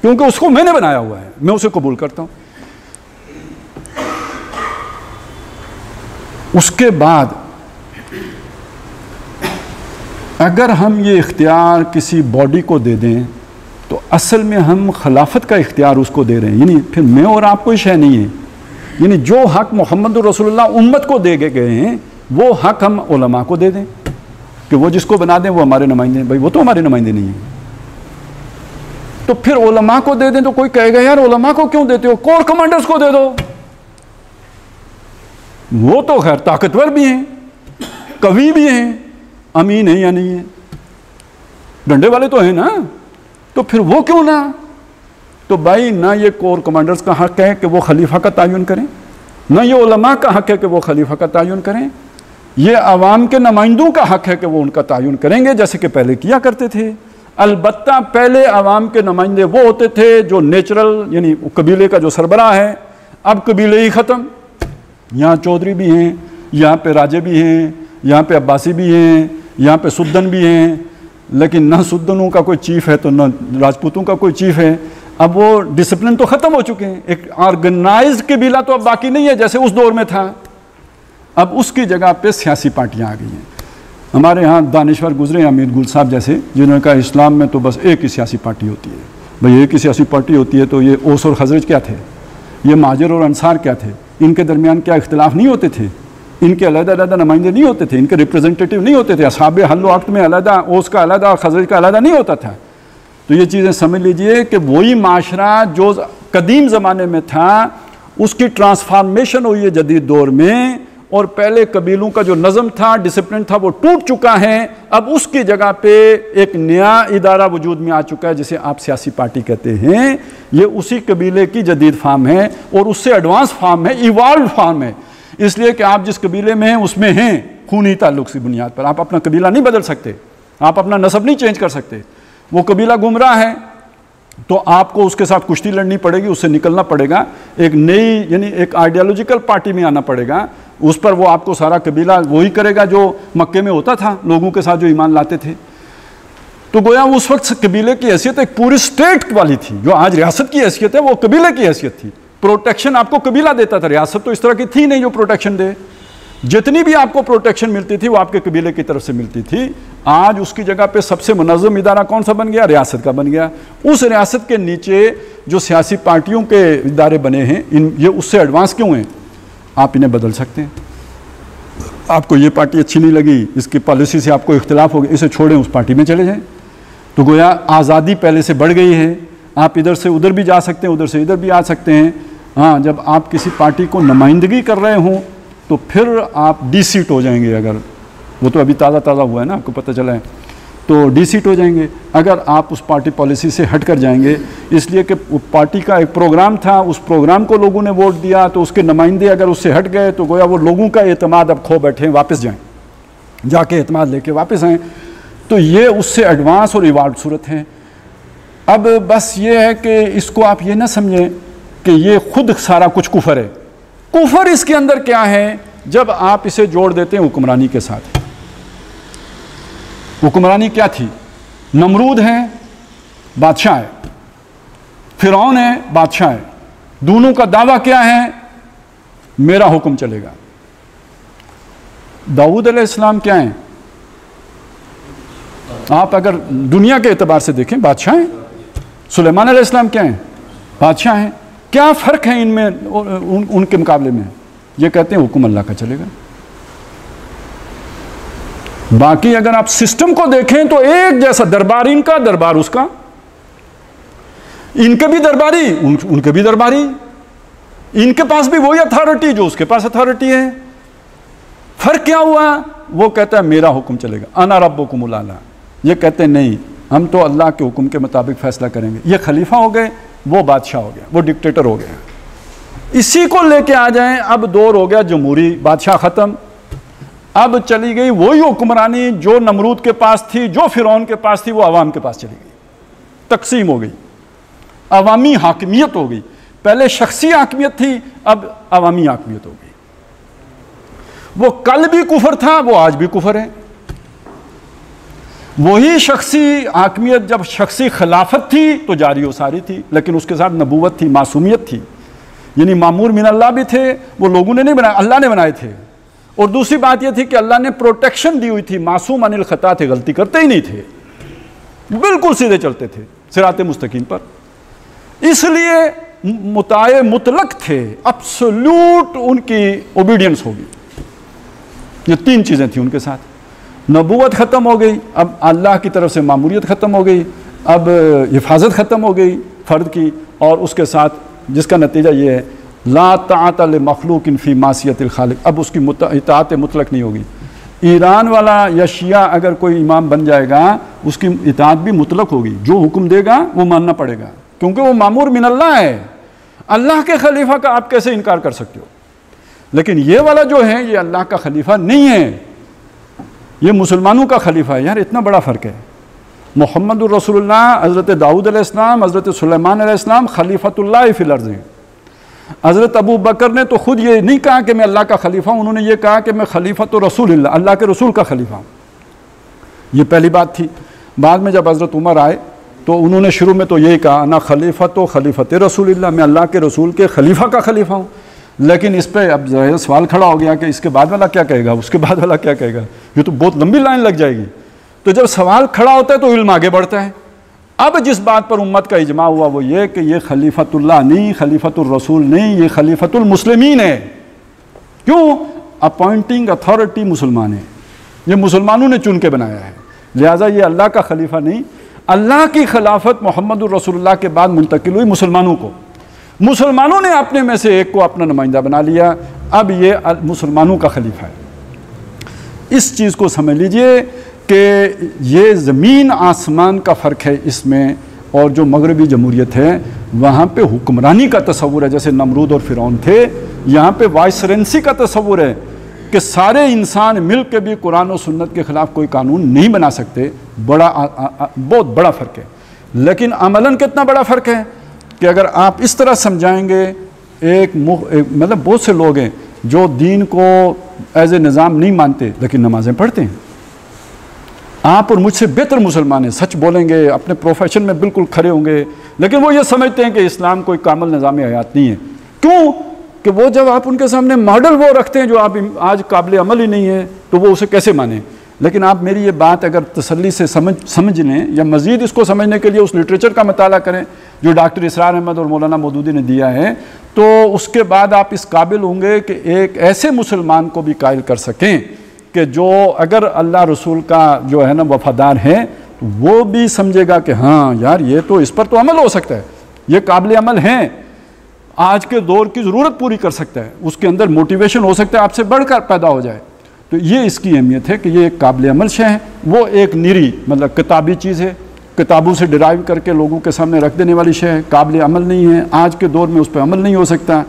क्योंकि उसको मैंने बनाया हुआ है, मैं उसे कबूल करता हूँ। उसके बाद अगर हम ये इख्तियार किसी बॉडी को दे दें तो असल में हम खिलाफत का इख्तियार उसको दे रहे हैं, यानी फिर मैं और आपको ही शय नहीं है। यानी जो हक़ मोहम्मद रसूलुल्लाह उम्मत को दे गए हैं वो हक़ हम उलमा को दे दें कि वो जिसको बना दें वो हमारे नुमाइंदे हैं। भाई वो तो हमारे नुमाइंदे नहीं हैं, तो फिर उलमा को दे दें। तो कोई कहेगा यार उलमा को क्यों देते हो, कोर कमांडर्स को दे दो, वो तो खैर ताकतवर भी हैं, कवि भी हैं, अमीन है या नहीं है, डंडे वाले तो हैं ना, तो फिर वो क्यों ना? तो भाई ना ये कोर कमांडर्स का हक़ है कि वो खलीफा का तयन करें, ना ये उलमा का हक़ है कि वो खलीफा का तयन करें, ये आवाम के नुमाइंदों का हक़ है कि वो उनका तयन करेंगे जैसे कि पहले किया करते थे। अलबत्ता पहले आवाम के नुमाइंदे वो होते थे जो नेचुरल, यानी कबीले का जो सरबराह है। अब कबीले ही ख़त्म, यहाँ चौधरी भी हैं, यहाँ पे राजे भी हैं, यहाँ पे अब्बासी भी हैं, यहाँ पे सुद्दन भी हैं, लेकिन ना सुद्दनों का कोई चीफ है तो ना राजपूतों का कोई चीफ है। अब वो डिसिप्लिन तो ख़त्म हो चुके हैं, एक ऑर्गेनाइज्ड कबीला तो अब बाकी नहीं है जैसे उस दौर में था। अब उसकी जगह पे सियासी पार्टियाँ आ गई हैं। हमारे यहाँ दानिश्वर गुजरे अमीर गुल साहब जैसे, जिन्होंने कहा इस्लाम में तो बस एक ही सियासी पार्टी होती है। भाई एक ही सियासी पार्टी होती है तो ये औस और खजरज क्या थे, ये महाजर और अंसार क्या थे, इनके दरमियान क्या इख्तिलाफ नहीं होते थे, इनके अलग-अलग नुमाइंदे नहीं होते थे, इनके रिप्रेजेंटेटिव नहीं होते थे। असहाबे हल व अक़्द में अलग, ओस का अलग और खजरज का अलग नहीं होता था। तो ये चीज़ें समझ लीजिए कि वही माशरा जो कदीम ज़माने में था उसकी ट्रांसफार्मेशन हुई है जदीद दौर में, और पहले कबीलों का जो नज़म था, डिसिप्लिन था, वो टूट चुका है। अब उसकी जगह पे एक नया इदारा वजूद में आ चुका है जिसे आप सियासी पार्टी कहते हैं। ये उसी कबीले की जदीद फार्म है और उससे एडवांस फार्म है, इवाल्व फार्म है, इसलिए कि आप जिस कबीले में हैं उसमें हैं खूनी ताल्लुक़ की बुनियाद पर। आप अपना कबीला नहीं बदल सकते, आप अपना नस्ब नहीं चेंज कर सकते। वो कबीला गुमराह है, तो आपको उसके साथ कुश्ती लड़नी पड़ेगी, उससे निकलना पड़ेगा, एक नई यानी एक आइडियोलॉजिकल पार्टी में आना पड़ेगा। उस पर वो आपको सारा कबीला वही करेगा जो मक्के में होता था लोगों के साथ जो ईमान लाते थे। तो गोया उस वक्त कबीले की हैसियत एक पूरी स्टेट वाली थी, जो आज रियासत की हैसियत है वो कबीले की हैसियत थी। प्रोटेक्शन आपको कबीला देता था, रियासत तो इस तरह की थी नहीं जो प्रोटेक्शन दे। जितनी भी आपको प्रोटेक्शन मिलती थी वो आपके कबीले की तरफ से मिलती थी। आज उसकी जगह पे सबसे मुनज़्ज़म इदारा कौन सा बन गया? रियासत का बन गया। उस रियासत के नीचे जो सियासी पार्टियों के इदारे बने हैं, इन ये उससे एडवांस क्यों हैं? आप इन्हें बदल सकते हैं। आपको ये पार्टी अच्छी नहीं लगी, इसकी पॉलिसी से आपको इख्तिलाफ हो गया, इसे छोड़ें, उस पार्टी में चले जाएँ। तो गोया आज़ादी पहले से बढ़ गई है, आप इधर से उधर भी जा सकते हैं, उधर से इधर भी आ सकते हैं। हाँ, जब आप किसी पार्टी को नुमाइंदगी कर रहे हों तो फिर आप डी सीट हो जाएंगे, अगर वो तो अभी ताज़ा ताज़ा हुआ है ना, आपको पता चला है, तो डी सीट हो जाएंगे अगर आप उस पार्टी पॉलिसी से हट कर जाएंगे। इसलिए कि पार्टी का एक प्रोग्राम था, उस प्रोग्राम को लोगों ने वोट दिया, तो उसके नुमाइंदे अगर उससे हट गए तो गोया वो लोगों का एतमाद अब खो बैठे, वापस जाएँ, जाके एतमाद लेके वापस आएँ। तो ये उससे एडवांस और इवाल्व सूरत है। अब बस ये है कि इसको आप ये ना समझें कि ये खुद सारा कुछ कुफर है। कुफर इसके अंदर क्या है? जब आप इसे जोड़ देते हैं हुक्मरानी के साथ। हुक्मरानी क्या थी? नमरूद है, बादशाह है, फिरौन है, बादशाह है, दोनों का दावा क्या है? मेरा हुक्म चलेगा। दाऊद अलैहिस्सलाम क्या है? आप अगर दुनिया के एतबार से देखें बादशाह हैं। सुलेमान अलैहिस्सलाम क्या है? बादशाह हैं। क्या फ़र्क है इनमें उनके मुकाबले में? ये कहते हैं हुक्म अल्लाह का चलेगा। बाकी अगर आप सिस्टम को देखें तो एक जैसा, दरबार इनका, दरबार उसका, इनके भी दरबारी, उनके भी दरबारी, इनके पास भी वही अथॉरिटी जो उसके पास अथॉरिटी है। फ़र्क क्या हुआ? वो कहता है मेरा हुक्म चलेगा, अना रब्बुकुमुल आला। ये कहते हैं नहीं, हम तो अल्लाह के हुक्म के मुताबिक फ़ैसला करेंगे। ये खलीफा हो गए, वो बादशाह हो गया, वो डिक्टेटर हो गया। इसी को लेके आ जाएं, अब दौर हो गया जमहूरी, बादशाह ख़त्म। अब चली गई वही हुक्मरानी जो नमरूद के पास थी, जो फिरौन के पास थी, वो आवाम के पास चली गई, तकसीम हो गई, अवामी हाकमियत हो गई। पहले शख्सी हाकमियत थी, अब अवामी हाकमियत हो गई। वो कल भी कुफर था, वो आज भी कुफर है। वही शख्सी हाकमियत जब शख्सी खिलाफत थी तो जारी व सारी थी, लेकिन उसके साथ नबूवत थी, मासूमियत थी, यानी मामूर मिन अल्लाह भी थे, वो लोगों ने नहीं बनाए, अल्लाह ने बनाए थे। और दूसरी बात ये थी कि अल्लाह ने प्रोटेक्शन दी हुई थी, मासूम अनिल खता थे, गलती करते ही नहीं थे, बिल्कुल सीधे चलते थे सिराते मुस्तकीम पर, इसलिए मुताए मुतलक थे, अब्सोल्यूट उनकी ओबीडियंस होगी। ये तीन चीज़ें थी उनके साथ। नबूवत ख़त्म हो गई, अब अल्लाह की तरफ से मामूरियत ख़त्म हो गई, अब हिफाजत ख़त्म हो गई फ़र्द की, और उसके साथ जिसका नतीजा ये है ला ताअत लि मखलूकिन फी मासियतिल खालिक। अब उसकी इताअत मुतलक नहीं होगी। ईरान वाला या शिया अगर कोई इमाम बन जाएगा, उसकी इताअत भी मुतलक होगी, जो हुक्म देगा वो मानना पड़ेगा, क्योंकि वो मामूर मिन अल्लाह है। अल्लाह के खलीफा का आप कैसे इनकार कर सकते हो? लेकिन ये वाला जो है ये अल्लाह का खलीफा नहीं है, ये मुसलमानों का खलीफा है। यार इतना बड़ा फ़र्क है। मोहम्मद रसूलुल्लाह, हज़रत दाऊद अलैहिस्सलाम, हज़रत सुलेमान अलैहिस्सलाम खलीफतुल्लाह फिल अर्ज़ हैं। हज़रत अबू बकर ने तो ख़ुद ये नहीं कहा कि मैं अल्लाह का खलीफा हूँ, उन्होंने ये कहा कि मैं खलीफत रसूलुल्लाह, अल्लाह के रसूल का खलीफा हूँ। ये पहली बात थी। बाद में जब हज़रत उमर आए तो उन्होंने शुरू में तो यही कहा ना खलीफा तो खलीफत रसूलुल्लाह, मैं अल्लाह के रसूल के खलीफा का खलीफा हूँ। लेकिन इस पर अब ज़ाहिर सवाल खड़ा हो गया कि इसके बाद वाला क्या कहेगा, उसके बाद वाला क्या कहेगा, ये तो बहुत लंबी लाइन लग जाएगी। तो जब सवाल खड़ा होता है तो इल्म आगे बढ़ता है। अब जिस बात पर उम्मत का इजमा हुआ वो ये कि ये खलीफतुल्लाह नहीं, खलीफतुर रसूल नहीं, ये खलीफतुल मुस्लिमीन है। क्यों? अपॉइंटिंग अथॉरिटी मुसलमान है, ये मुसलमानों ने चुन के बनाया है, लिहाजा ये अल्लाह का खलीफा नहीं। अल्लाह की खिलाफत मोहम्मदुर रसूलुल्लाह के बाद मुंतकिल हुई मुसलमानों को, मुसलमानों ने अपने में से एक को अपना नुमाइंदा बना लिया, अब ये मुसलमानों का खलीफा है। इस चीज़ को समझ लीजिए कि ये ज़मीन आसमान का फ़र्क है इसमें। और जो मगरबी जमहूरियत है वहाँ पे हुक्मरानी का तस्वुर है, जैसे नमरूद और फिरौन थे, यहाँ पे वाइसरेंसी का तस्वुर है कि सारे इंसान मिल के भी कुरान और सुन्नत के ख़िलाफ़ कोई कानून नहीं बना सकते। बहुत बड़ा फ़र्क है। लेकिन अमलन कितना बड़ा फ़र्क है कि अगर आप इस तरह समझाएंगे मतलब बहुत से लोग हैं जो दीन को एज ए निज़ाम नहीं मानते लेकिन नमाज़ें पढ़ते हैं। आप और मुझसे बेहतर मुसलमान हैं, सच बोलेंगे, अपने प्रोफेशन में बिल्कुल खड़े होंगे, लेकिन वो ये समझते हैं कि इस्लाम कोई कामिल निज़ाम हयात नहीं है। क्यों? कि वो जब आप उनके सामने मॉडल वो रखते हैं जो आप आज काबिल अमल ही नहीं है तो वो उसे कैसे माने। लेकिन आप मेरी ये बात अगर तसल्ली से समझ लें या मज़ीद इसको समझने के लिए उस लिटरेचर का मताला करें जो डॉक्टर इसरार अहमद और मौलाना मौदूदी ने दिया है, तो उसके बाद आप इस काबिल होंगे कि एक ऐसे मुसलमान को भी कायल कर सकें कि जो अगर अल्लाह रसूल का जो है ना वफादार है तो वो भी समझेगा कि हाँ यार ये तो, इस पर तो अमल हो सकता है, ये काबिल अमल हैं, आज के दौर की ज़रूरत पूरी कर सकता है, उसके अंदर मोटिवेशन हो सकता है आपसे बढ़कर पैदा हो जाए। तो ये इसकी अहमियत है कि ये एक काबिल अमल शे है, वो एक निरी मतलब किताबी चीज़ है, किताबों से डिराइव करके लोगों के सामने रख देने वाली शे है, काबिल अमल नहीं है, आज के दौर में उस पर अमल नहीं हो सकता।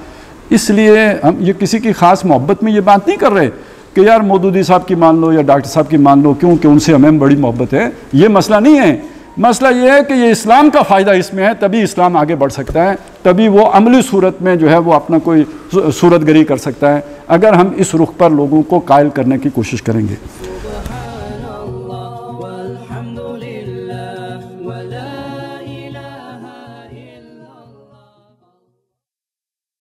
इसलिए हम ये किसी की ख़ास मोहब्बत में ये बात नहीं कर रहे कि यार मौदूदी साहब की मान लो या डॉक्टर साहब की मान लो क्योंकि उनसे हमें बड़ी मोहब्बत है, ये मसला नहीं है। मसला ये है कि ये इस्लाम का फ़ायदा इसमें है, तभी इस्लाम आगे बढ़ सकता है, तभी वो अमली सूरत में जो है वो अपना कोई सूरतगरी कर सकता है, अगर हम इस रुख पर लोगों को कायल करने की कोशिश करेंगे।